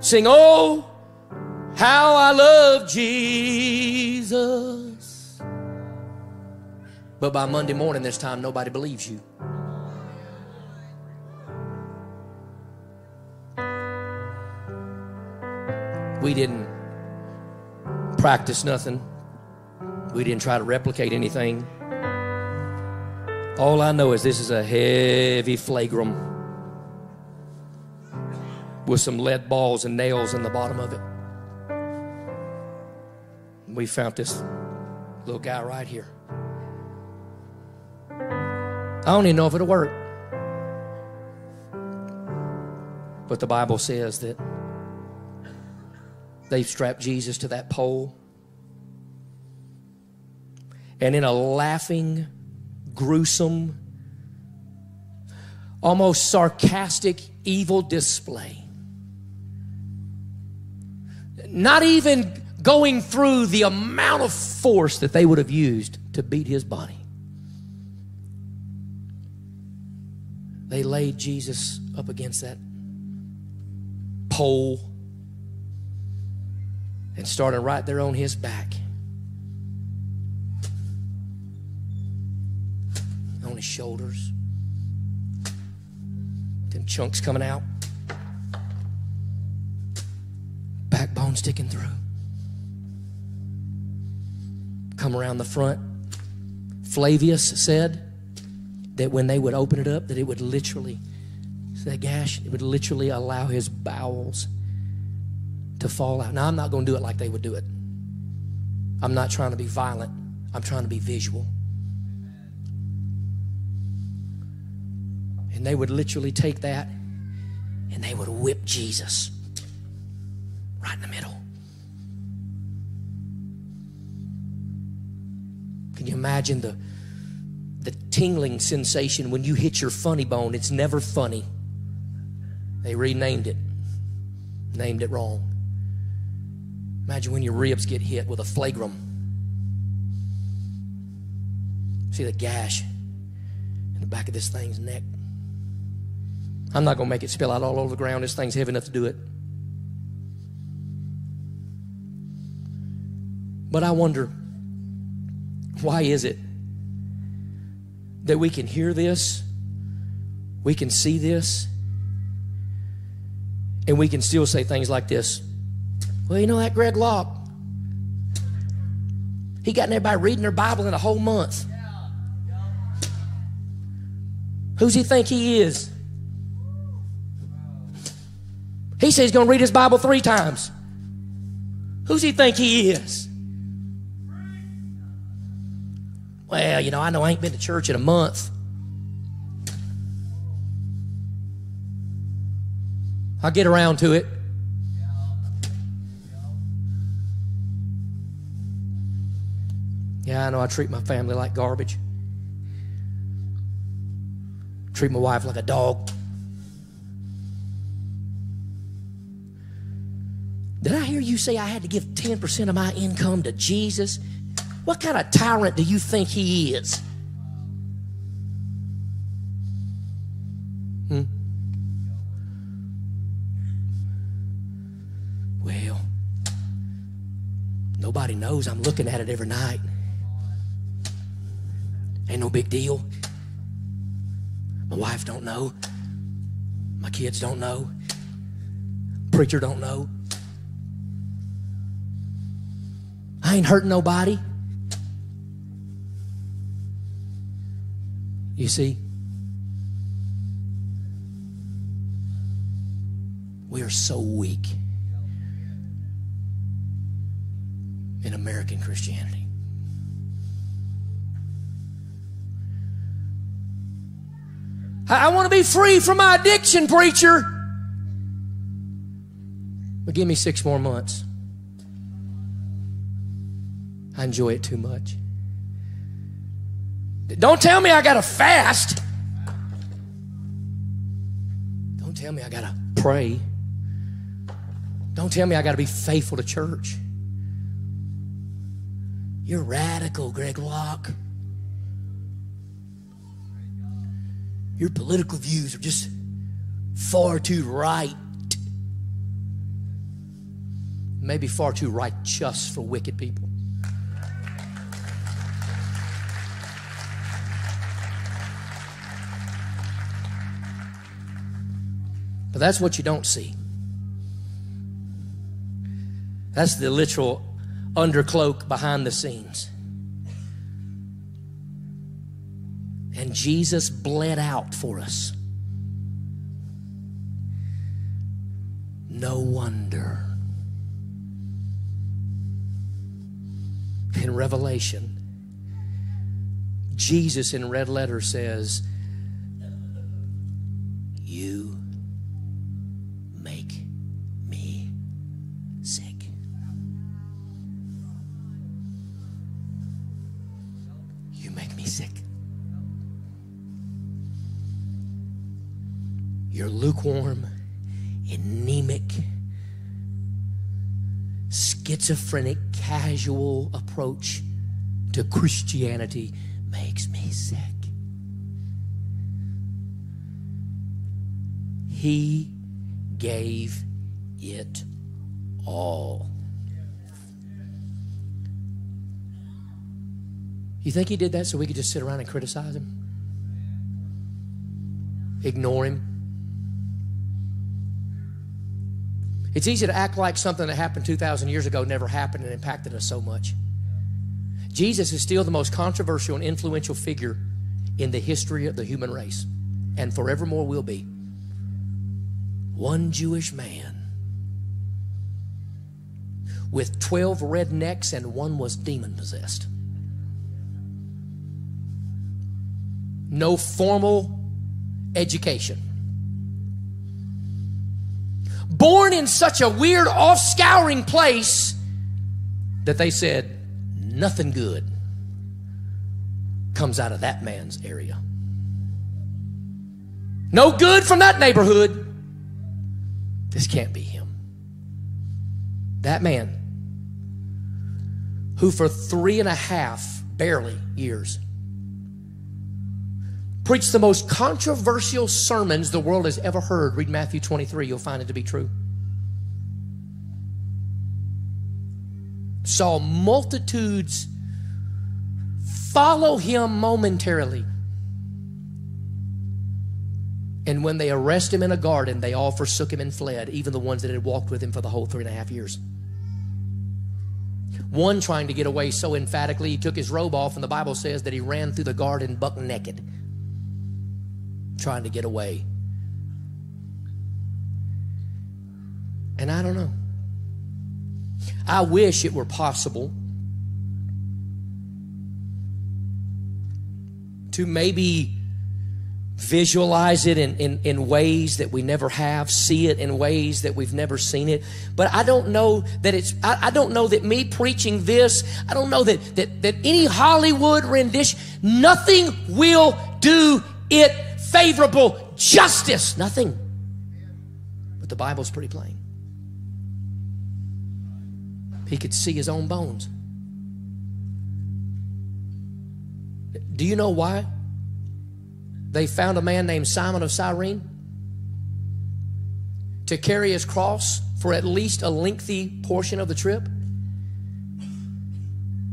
Sing, oh, how I love Jesus. But by Monday morning this time, nobody believes you. We didn't practice nothing. We didn't try to replicate anything. All I know is this is a heavy flagrum with some lead balls and nails in the bottom of it. We found this little guy right here. I don't even know if it'll work. But the Bible says that they've strapped Jesus to that pole. and in a laughing, gruesome, almost sarcastic, evil display. Not even going through the amount of force that they would have used to beat his body. They laid Jesus up against that pole and started right there on his back, on his shoulders, them chunks coming out, backbone sticking through. Come around the front. Flavius said that when they would open it up, that it would literally, that gash, it would literally allow his bowels to fall out. Now, I'm not going to do it like they would do it. I'm not trying to be violent. I'm trying to be visual. And they would literally take that and they would whip Jesus right in the middle. Can you imagine the tingling sensation when you hit your funny bone? It's never funny. They renamed it. Named it wrong. Imagine when your ribs get hit with a flagrum. See the gash in the back of this thing's neck. I'm not going to make it spill out all over the ground. This thing's heavy enough to do it. But I wonder, why is it that we can hear this, we can see this, and we can still say things like this? Well, you know that Greg Locke, he got everybody reading their Bible in a whole month. Who's he think he is? He says he's going to read his Bible 3 times. Who's he think he is? Well, you know, I know I ain't been to church in a month. I'll get around to it. Yeah, I know I treat my family like garbage. Treat my wife like a dog. Did I hear you say I had to give 10% of my income to Jesus? What kind of tyrant do you think he is? Well, nobody knows. I'm looking at it every night. Ain't no big deal. My wife don't know. My kids don't know. Preacher don't know. I ain't hurting nobody. You see, we are so weak in American Christianity. I want to be free from my addiction, preacher. But give me 6 more months. I enjoy it too much. Don't tell me I gotta fast. Don't tell me I gotta pray. Don't tell me I gotta be faithful to church. You're radical, Greg Locke. Your political views are just far too right. Maybe far too righteous for wicked people. But that's what you don't see. That's the literal undercloak behind the scenes. And Jesus bled out for us. No wonder. In Revelation, Jesus in red letter says, "You make me sick." Isaac. You're lukewarm, anemic, schizophrenic, casual approach to Christianity makes me sick. He gave it all. You think he did that so we could just sit around and criticize him? Ignore him? It's easy to act like something that happened 2,000 years ago never happened and impacted us so much. Jesus is still the most controversial and influential figure in the history of the human race, and forevermore will be. One Jewish man with 12 rednecks and one was demon-possessed. No formal education. Born in such a weird, off-scouring place that they said nothing good comes out of that man's area. No good from that neighborhood. This can't be him. That man who for 3.5 barely years preached the most controversial sermons the world has ever heard. Read Matthew 23, you'll find it to be true. Saw multitudes follow him momentarily. And when they arrested him in a garden, they all forsook him and fled, even the ones that had walked with him for the whole 3.5 years. One trying to get away so emphatically, he took his robe off, and the Bible says that he ran through the garden buck naked, trying to get away. And I don't know. I wish it were possible to maybe visualize it in ways that we never have, see it in ways that we've never seen it. But I don't know that it's, I don't know that me preaching this, I don't know that any Hollywood rendition, nothing will do it favorable justice. Nothing. But the Bible's pretty plain. He could see his own bones. Do you know why? They found a man named Simon of Cyrene to carry his cross for at least a lengthy portion of the trip,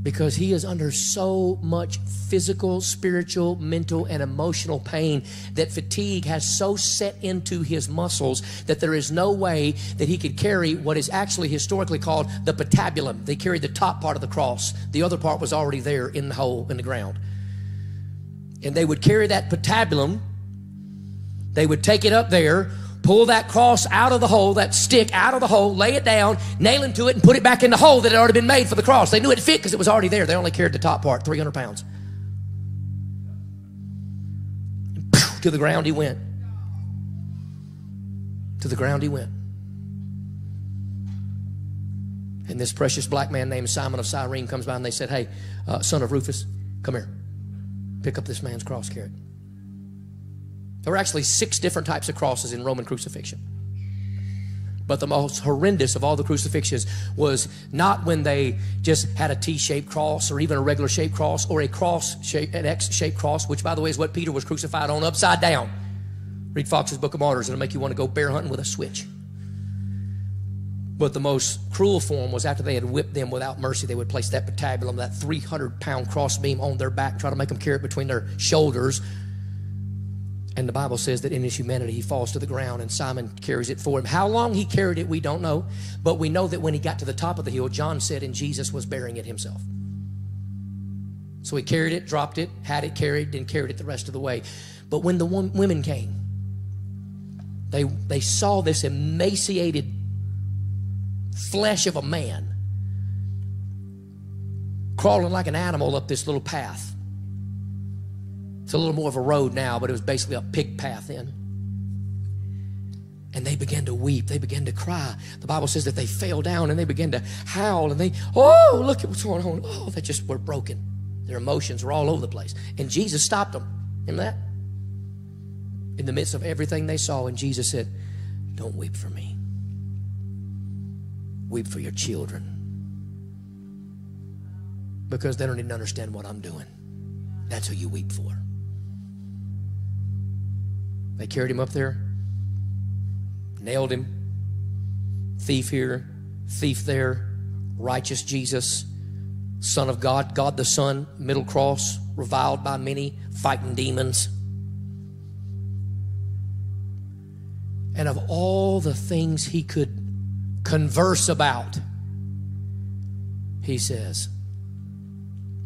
because he is under so much physical, spiritual, mental, and emotional pain that fatigue has so set into his muscles that there is no way that he could carry what is actually historically called the patibulum. They carried the top part of the cross. The other part was already there in the hole in the ground. And they would carry that patibulum. They would take it up there, pull that cross out of the hole, that stick out of the hole, lay it down, nail him to it, and put it back in the hole that had already been made for the cross. They knew it fit because it was already there. They only carried the top part, 300 pounds. And poof, to the ground he went. To the ground he went. And this precious black man named Simon of Cyrene comes by, and they said, "Hey, son of Rufus, come here. Pick up this man's cross, carry it." There were actually 6 different types of crosses in Roman crucifixion. But the most horrendous of all the crucifixions was not when they just had a T-shaped cross or even a regular shaped cross or a cross shape, an X-shaped cross, which, by the way, is what Peter was crucified on, upside down. Read Fox's Book of Martyrs. It'll make you want to go bear hunting with a switch. But the most cruel form was after they had whipped them without mercy, they would place that patibulum, that 300-pound crossbeam, on their back, try to make them carry it between their shoulders. And the Bible says that in his humanity, he falls to the ground, and Simon carries it for him. How long he carried it, we don't know. But we know that when he got to the top of the hill, John said, and Jesus was bearing it himself. So he carried it, dropped it, had it carried, and carried it the rest of the way. But when the women came, they saw this emaciated flesh of a man crawling like an animal up this little path. It's a little more of a road now, but it was basically a pig path then. And they began to weep. They began to cry. The Bible says that they fell down and they began to howl and they, oh, look at what's going on. Oh, they just were broken. Their emotions were all over the place. And Jesus stopped them. Remember that? In the midst of everything they saw, and Jesus said, "Don't weep for me. Weep for your children. Because they don't even understand what I'm doing." That's who you weep for. They carried him up there, nailed him. Thief here, thief there, righteous Jesus, Son of God, God the Son, middle cross, reviled by many, fighting demons. And of all the things he could converse about, he says,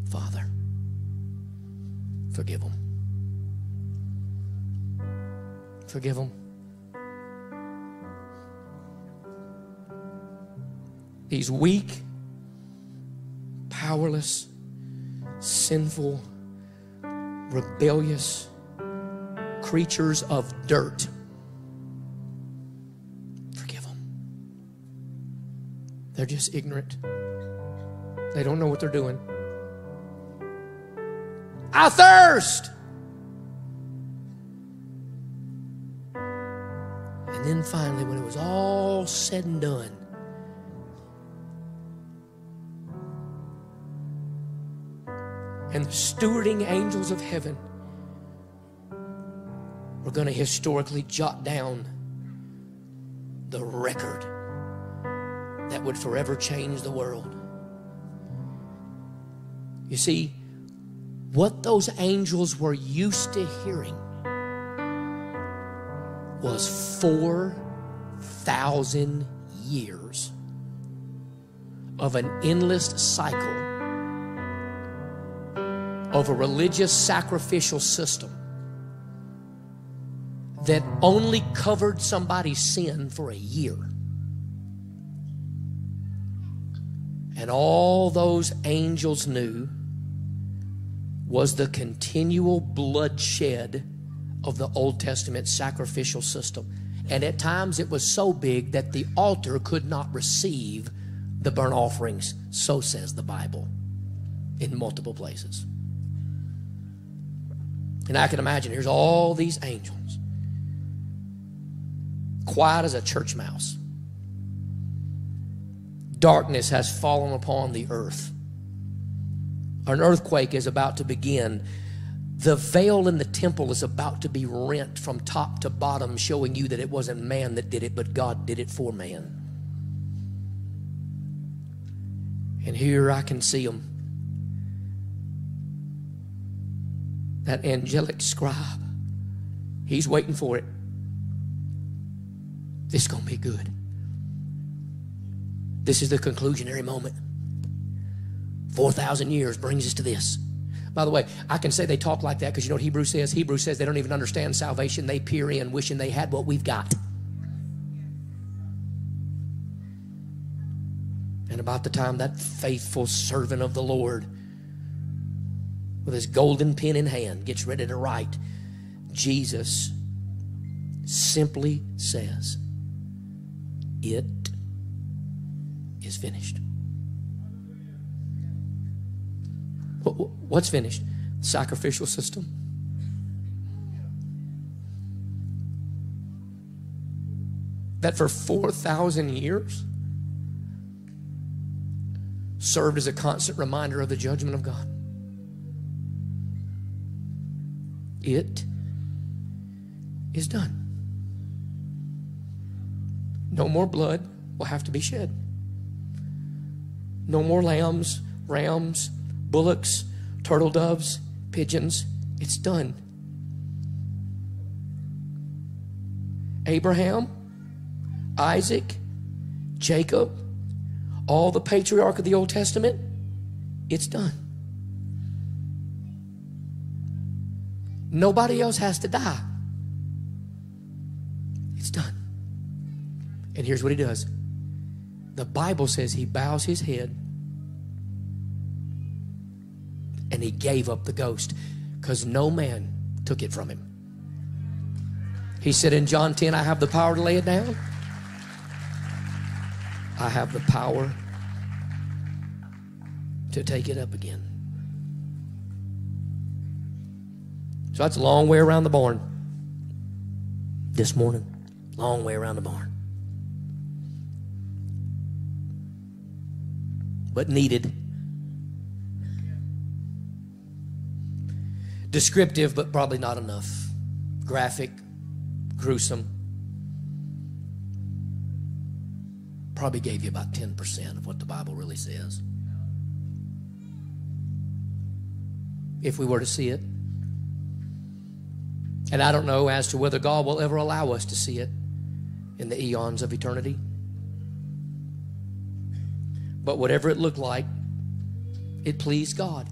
"Father, forgive them. Forgive them." These weak, powerless, sinful, rebellious creatures of dirt. Forgive them. They're just ignorant. They don't know what they're doing. I thirst. And then finally, when it was all said and done, and the stewarding angels of heaven were going to historically jot down the record that would forever change the world. You see, what those angels were used to hearing was 4,000 years of an endless cycle of a religious sacrificial system that only covered somebody's sin for a year. And all those angels knew was the continual bloodshed of the Old Testament sacrificial system. And at times it was so big that the altar could not receive the burnt offerings, so says the Bible, in multiple places. And I can imagine, here's all these angels, quiet as a church mouse. Darkness has fallen upon the earth. An earthquake is about to begin. The veil in the temple is about to be rent from top to bottom, showing you that it wasn't man that did it, but God did it for man. And here I can see them. That angelic scribe, he's waiting for it. This is going to be good. This is the conclusionary moment. 4,000 years brings us to this. By the way, I can say they talk like that because you know what Hebrews says? Hebrews says they don't even understand salvation. They peer in wishing they had what we've got. And about the time that faithful servant of the Lord with his golden pen in hand gets ready to write, Jesus simply says, "It is finished." What's finished? The sacrificial system. That for 4,000 years served as a constant reminder of the judgment of God. It is done. No more blood will have to be shed. No more lambs, rams, bullocks, turtle doves, pigeons. It's done. Abraham, Isaac, Jacob, all the patriarch of the Old Testament, it's done. Nobody else has to die. It's done. And here's what he does. The Bible says he bows his head and he gave up the ghost because no man took it from him. He said in John 10, "I have the power to lay it down. I have the power to take it up again." So that's a long way around the barn this morning. Long way around the barn. But needed. Descriptive, but probably not enough. Graphic, gruesome. Probably gave you about 10% of what the Bible really says. If we were to see it. And I don't know as to whether God will ever allow us to see it in the eons of eternity. But whatever it looked like, it pleased God.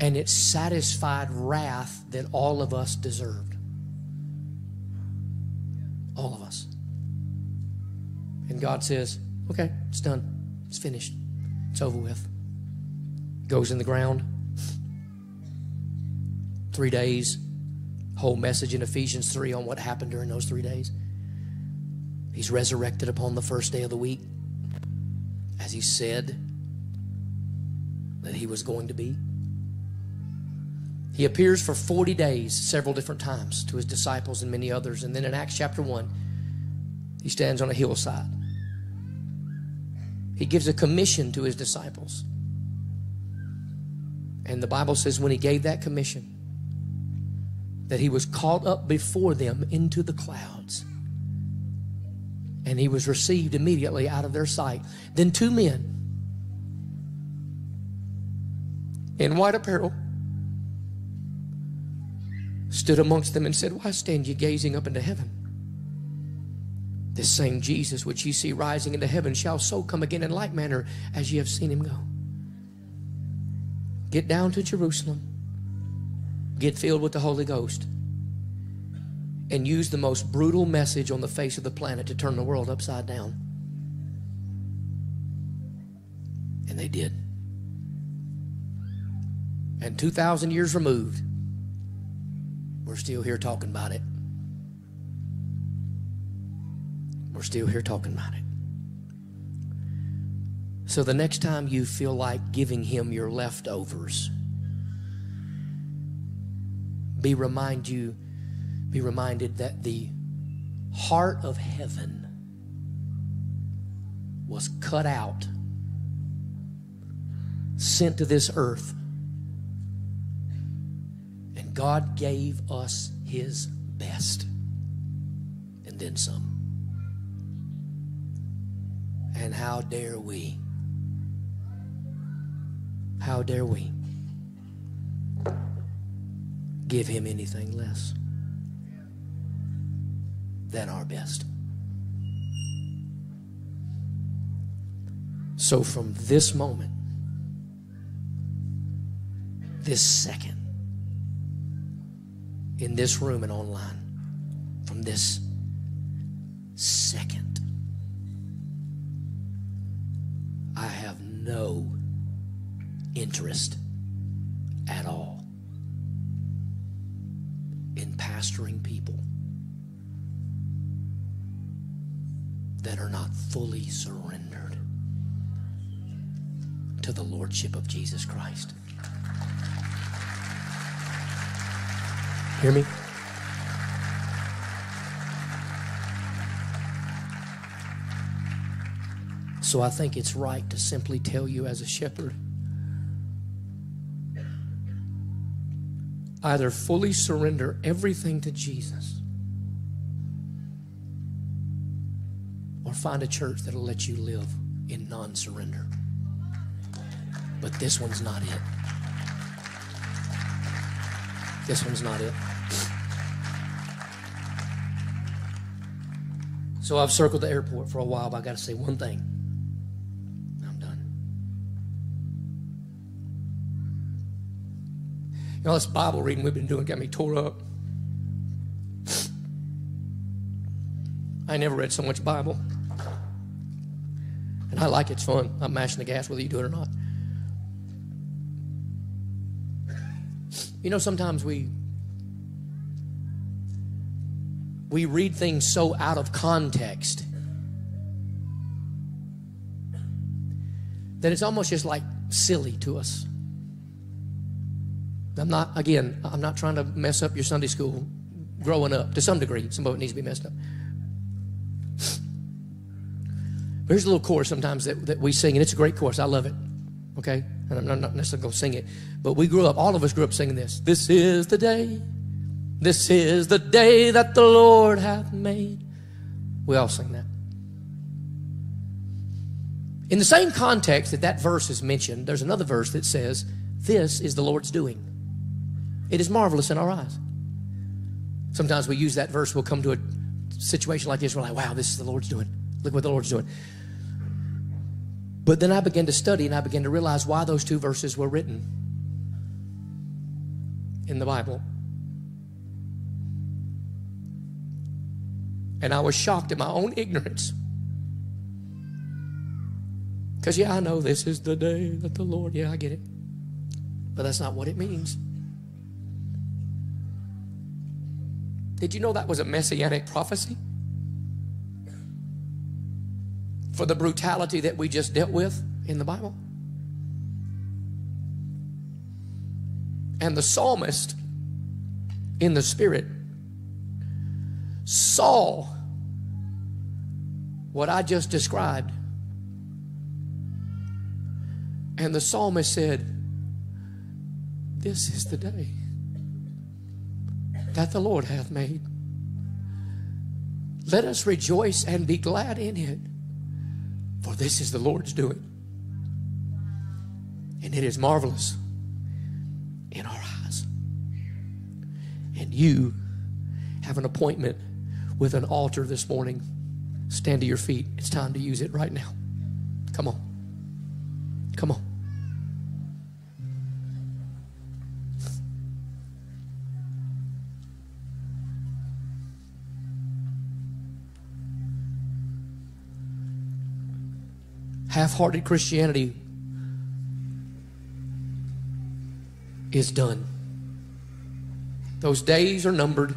And it satisfied wrath that all of us deserved. All of us. And God says, okay, it's done. It's finished. It's over with. Goes in the ground. 3 days, whole message in Ephesians 3 on what happened during those 3 days. He's resurrected upon the first day of the week, as he said that he was going to be. He appears for 40 days, several different times, to his disciples and many others. And then in Acts chapter 1, he stands on a hillside. He gives a commission to his disciples. And the Bible says when he gave that commission, that he was caught up before them into the clouds. And he was received immediately out of their sight. Then two men in white apparel stood amongst them and said, why stand ye gazing up into heaven? This same Jesus which ye see rising into heaven shall so come again in like manner as ye have seen him go. Get down to Jerusalem. Get filled with the Holy Ghost. And use the most brutal message on the face of the planet to turn the world upside down. And they did. And 2,000 years removed, we're still here talking about it. We're still here talking about it. So the next time you feel like giving him your leftovers, be reminded that the heart of heaven was cut out, sent to this earth, and God gave us his best and then some. And how dare we? How dare we give him anything less than our best? So from this moment, this second, in this room and online, from this second, I have no interest at all in pastoring people that are not fully surrendered to the Lordship of Jesus Christ. Hear me? So I think it's right to simply tell you as a shepherd, either fully surrender everything to Jesus, find a church that'll let you live in non-surrender. But this one's not it. This one's not it. So I've circled the airport for a while, but I got to say one thing. I'm done. You know, this Bible reading we've been doing got me tore up. I never read so much Bible. And I like it. It's fun. I'm mashing the gas whether you do it or not. You know, sometimes we read things so out of context that it's almost just like silly to us. I'm not trying to mess up your Sunday school growing up. To some degree, some of it needs to be messed up. But here's a little chorus sometimes that we sing, and it's a great chorus. I love it, okay? And I'm not necessarily going to sing it, but we grew up, all of us grew up singing this. This is the day. This is the day that the Lord hath made. We all sing that. In the same context that verse is mentioned, there's another verse that says, this is the Lord's doing. It is marvelous in our eyes. Sometimes we use that verse, we'll come to a situation like this, we're like, wow, this is the Lord's doing. Look what the Lord's doing. But then I began to study and I began to realize why those two verses were written in the Bible. And I was shocked at my own ignorance. Because, yeah, I know this is the day that the Lord, yeah, I get it. But that's not what it means. Did you know that was a messianic prophecy? For the brutality that we just dealt with in the Bible. And the psalmist in the spirit saw what I just described. And the psalmist said, this is the day that the Lord hath made. Let us rejoice and be glad in it, for this is the Lord's doing. And it is marvelous in our eyes. And you have an appointment with an altar this morning. Stand to your feet. It's time to use it right now. Come on. Come on. Half-hearted Christianity is done. Those days are numbered.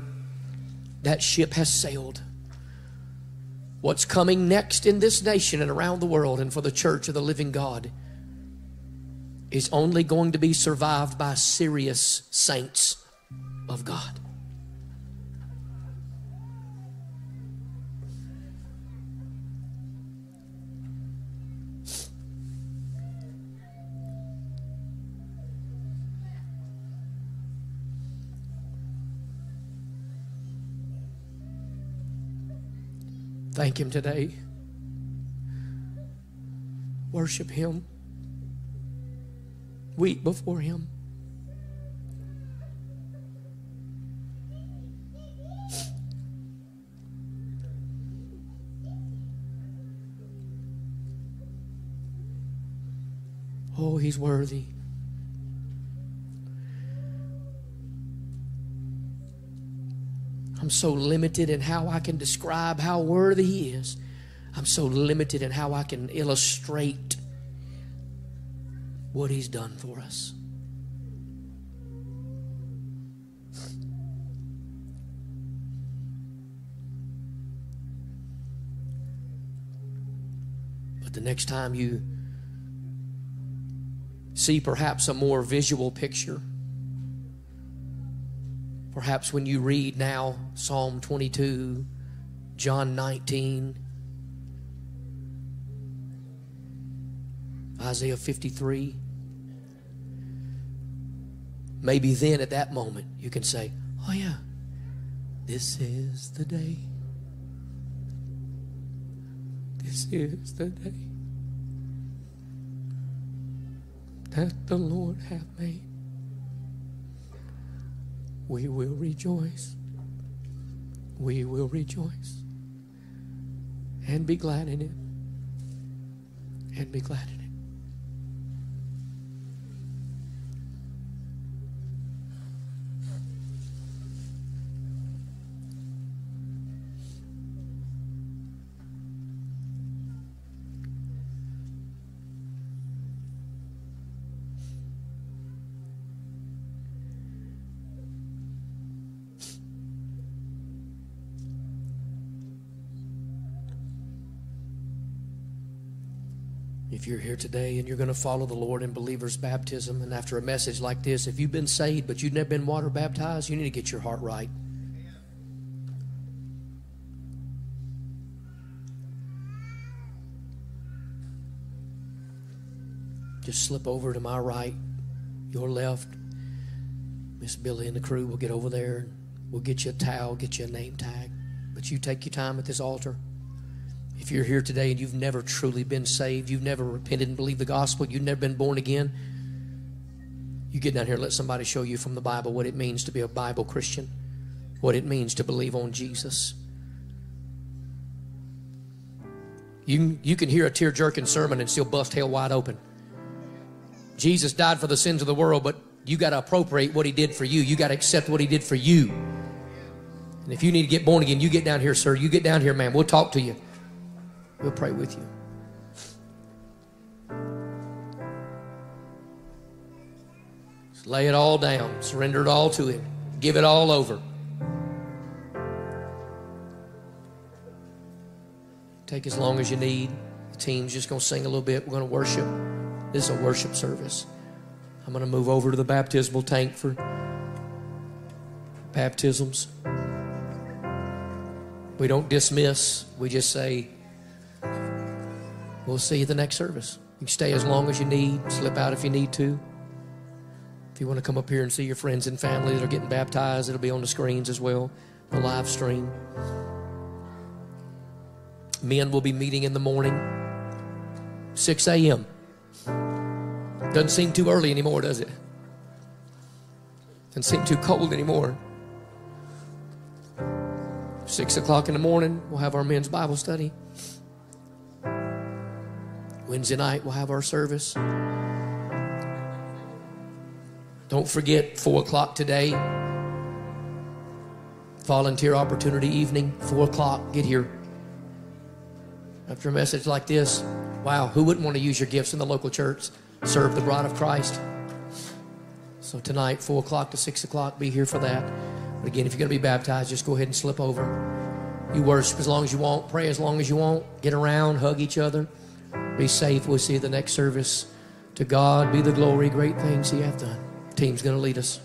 That ship has sailed. What's coming next in this nation and around the world and for the church of the living God is only going to be survived by serious saints of God. Thank Him today. Worship Him. Weep before Him. Oh, He's worthy. I'm so limited in how I can describe how worthy He is. I'm so limited in how I can illustrate what He's done for us. But the next time you see perhaps a more visual picture, perhaps when you read now Psalm 22, John 19, Isaiah 53, maybe then at that moment you can say, oh yeah, this is the day. This is the day that the Lord hath made. We will rejoice. We will rejoice and be glad in it. And be glad in it. If you're here today and you're going to follow the Lord in believer's baptism, and after a message like this, if you've been saved but you've never been water baptized, you need to get your heart right. Just slip over to my right, your left. Miss Billy and the crew will get over there. We'll get you a towel, get you a name tag. But you take your time at this altar. If you're here today and you've never truly been saved, you've never repented and believed the gospel, you've never been born again, you get down here and let somebody show you from the Bible what it means to be a Bible Christian, what it means to believe on Jesus. You can hear a tear-jerking sermon and still bust hell wide open. Jesus died for the sins of the world, but you got to appropriate what he did for you. You got to accept what he did for you. And if you need to get born again, you get down here, sir. You get down here, ma'am. We'll talk to you. We'll pray with you. Just lay it all down. Surrender it all to him. Give it all over. Take as long as you need. The team's just going to sing a little bit. We're going to worship. This is a worship service. I'm going to move over to the baptismal tank for baptisms. We don't dismiss. We just say, we'll see you at the next service. You can stay as long as you need. Slip out if you need to. If you want to come up here and see your friends and family that are getting baptized, it'll be on the screens as well, the live stream. Men will be meeting in the morning, 6 a.m. Doesn't seem too early anymore, does it? Doesn't seem too cold anymore. 6 o'clock in the morning, we'll have our men's Bible study. Wednesday night, we'll have our service. Don't forget, 4 o'clock today. Volunteer opportunity evening, 4 o'clock. Get here. After a message like this, wow, who wouldn't want to use your gifts in the local church? Serve the bride of Christ. So tonight, 4 o'clock to 6 o'clock, be here for that. But again, if you're going to be baptized, just go ahead and slip over. You worship as long as you want. Pray as long as you want. Get around. Hug each other. Be safe. We'll see you at the next service. To God be the glory. Great things he hath done. The team's going to lead us.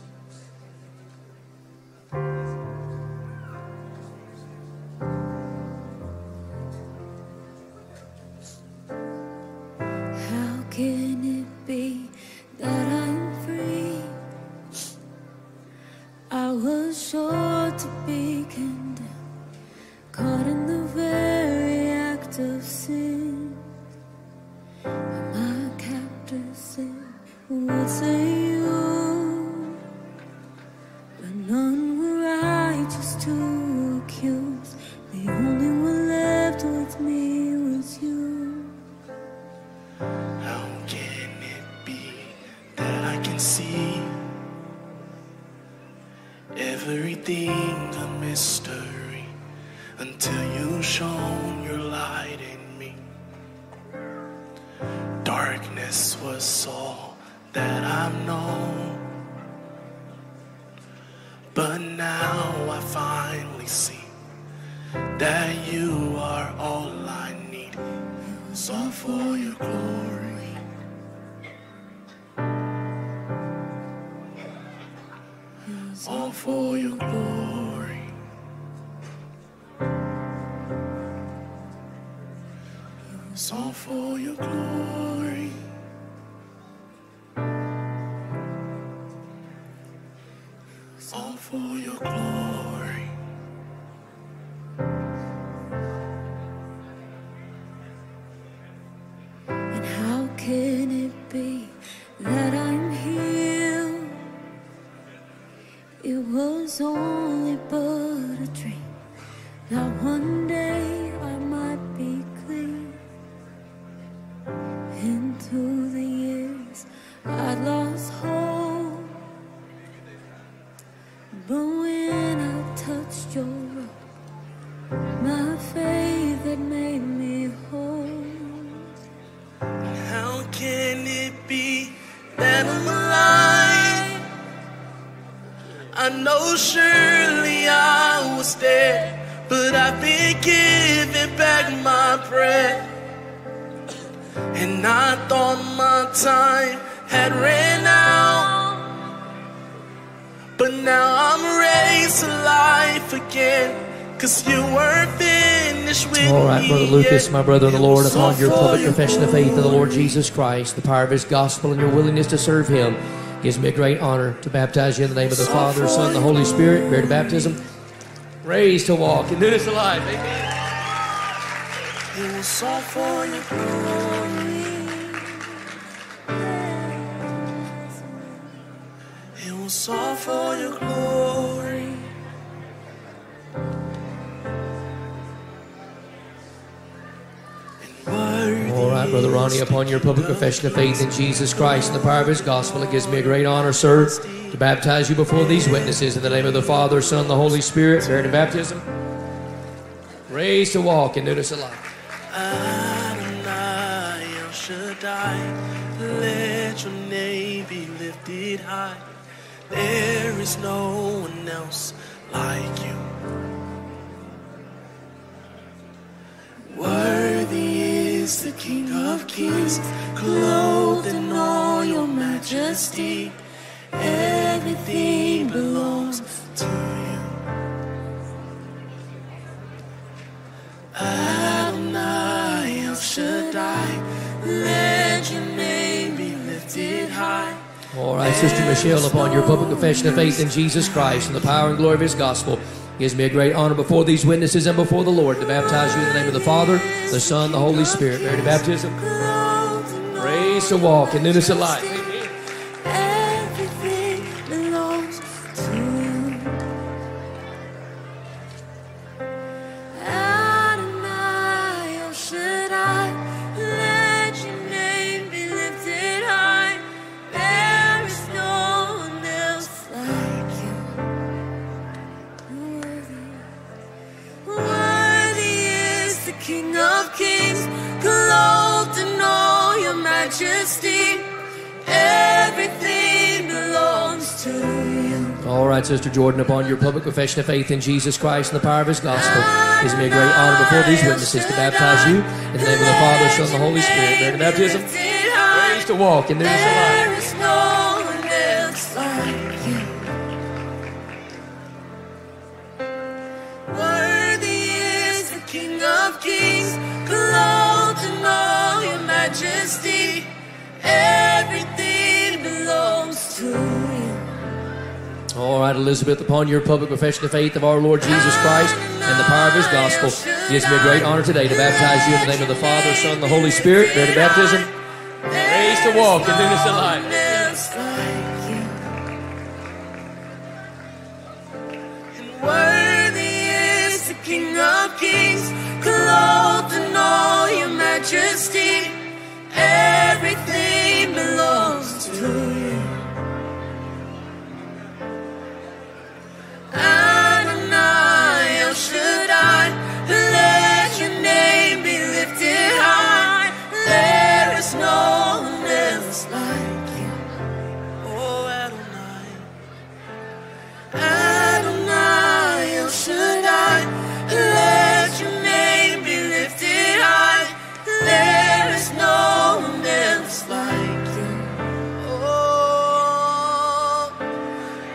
and I thought my time had ran out, but now I'm raised to life again, 'cause you were finished with me. Alright, Brother Lucas, my brother in the Lord, upon your public profession of faith in the Lord Jesus Christ, the power of His gospel, and your willingness to serve Him, gives me a great honor to baptize you in the name of the Father, Son, and the Holy Spirit, buried to baptism, raised to walk in newness of life. Amen. It was all for your glory. It was all for your glory. All right, Brother Ronnie, upon your public profession of faith in Jesus Christ and the power of His gospel, it gives me a great honor, sir, to baptize you before these witnesses in the name of the Father, Son, and the Holy Spirit, buried in baptism, raised to walk in newness of life. Adonai, El Shaddai, let your name be lifted high. There is no one else like you. Worthy is the King of Kings, clothed in all your majesty. Everything belongs to you. Adonai, El Shaddai, let your name be lifted high. All right, Sister Michelle, upon your public confession of faith in Jesus Christ and the power and glory of His gospel, gives me a great honor before these witnesses and before the Lord to baptize you in the name of the Father, the Son, the Holy Spirit. Married to baptism, raised to walk in newness of life. Everything belongs to you. Adonai, oh Shaddai, let your name be lifted high. There is no one else like you. King of Kings, clothed in all your majesty, everything belongs to you. All right, Sister Jordan, upon your public confession of faith in Jesus Christ and the power of His gospel, it gives me a great honor before these witnesses to baptize you in the name of the Father, Son, and the Holy Spirit. Married to baptism, raised to walk in newness of life. There is no one else like you. King of Kings, clothed in all your majesty, everything belongs to you. All right, Elizabeth, upon your public profession of faith of our Lord Jesus Christ and the power of His gospel, it gives me a great honor today to baptize you in the name of the Father, Son, and the Holy Spirit. Ready to baptism, raised to walk in newness of life. King of Kings, clothed in all your majesty, everything belongs to you. Adonai, El Shaddai, let your name be lifted high. There is no one else like you. Oh, Adonai, Adonai, El Shaddai, let your name be lifted high. There is no one else like you. Oh,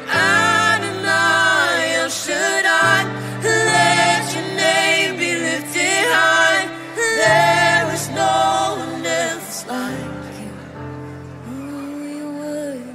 Adonai, El Shaddai, let your name be lifted high. There is no one else like you. Oh, you're worthy.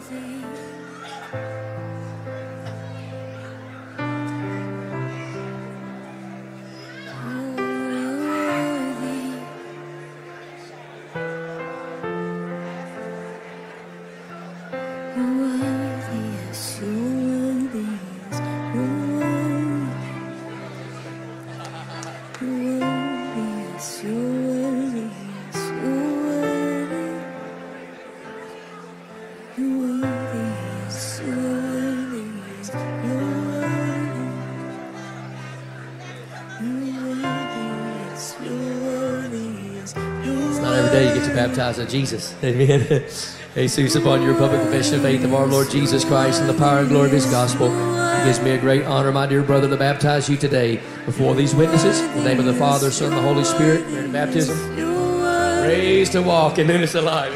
Baptize of Jesus. Amen. Jesus, upon your public confession of faith of our Lord Jesus Christ and the power and glory of His gospel, it gives me a great honor, my dear brother, to baptize you today before these witnesses. In the name of the Father, Son, and the Holy Spirit, baptism. raised to walk, and then it's alive.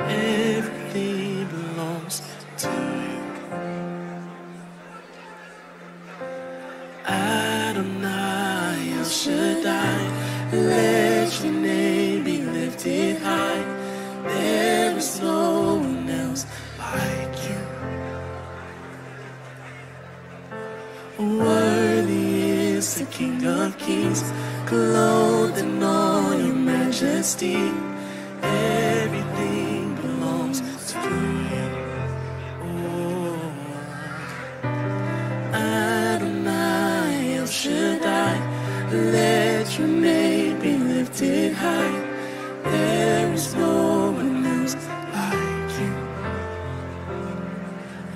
Everything belongs to you. Adonai, El Shaddai, let your name be lifted high. There is no one else like you. Worthy is the King of Kings, clothed in all your majesty. Everything belongs to you. Oh, Adonai, El Shaddai, let your name be lifted high. There is no one else like you.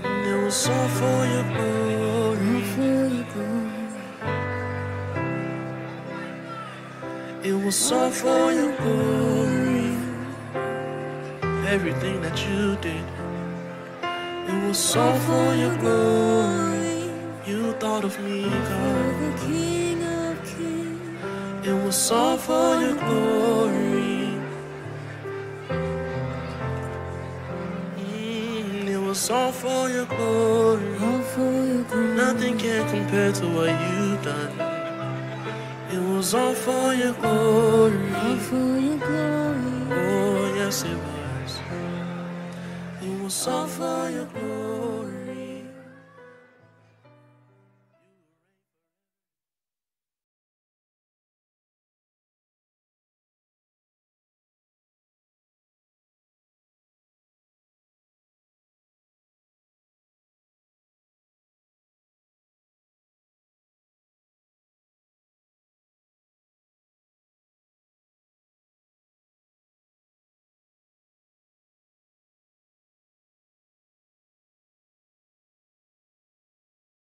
And there was all for your glory. It was all for your glory. Everything that you did, it was all for your glory. You thought of me, God, the King of Kings. It was all for your glory. It was all for your glory. Nothing can compare to what you've done. It was all for your glory. Oh, yes it was. All for your glory.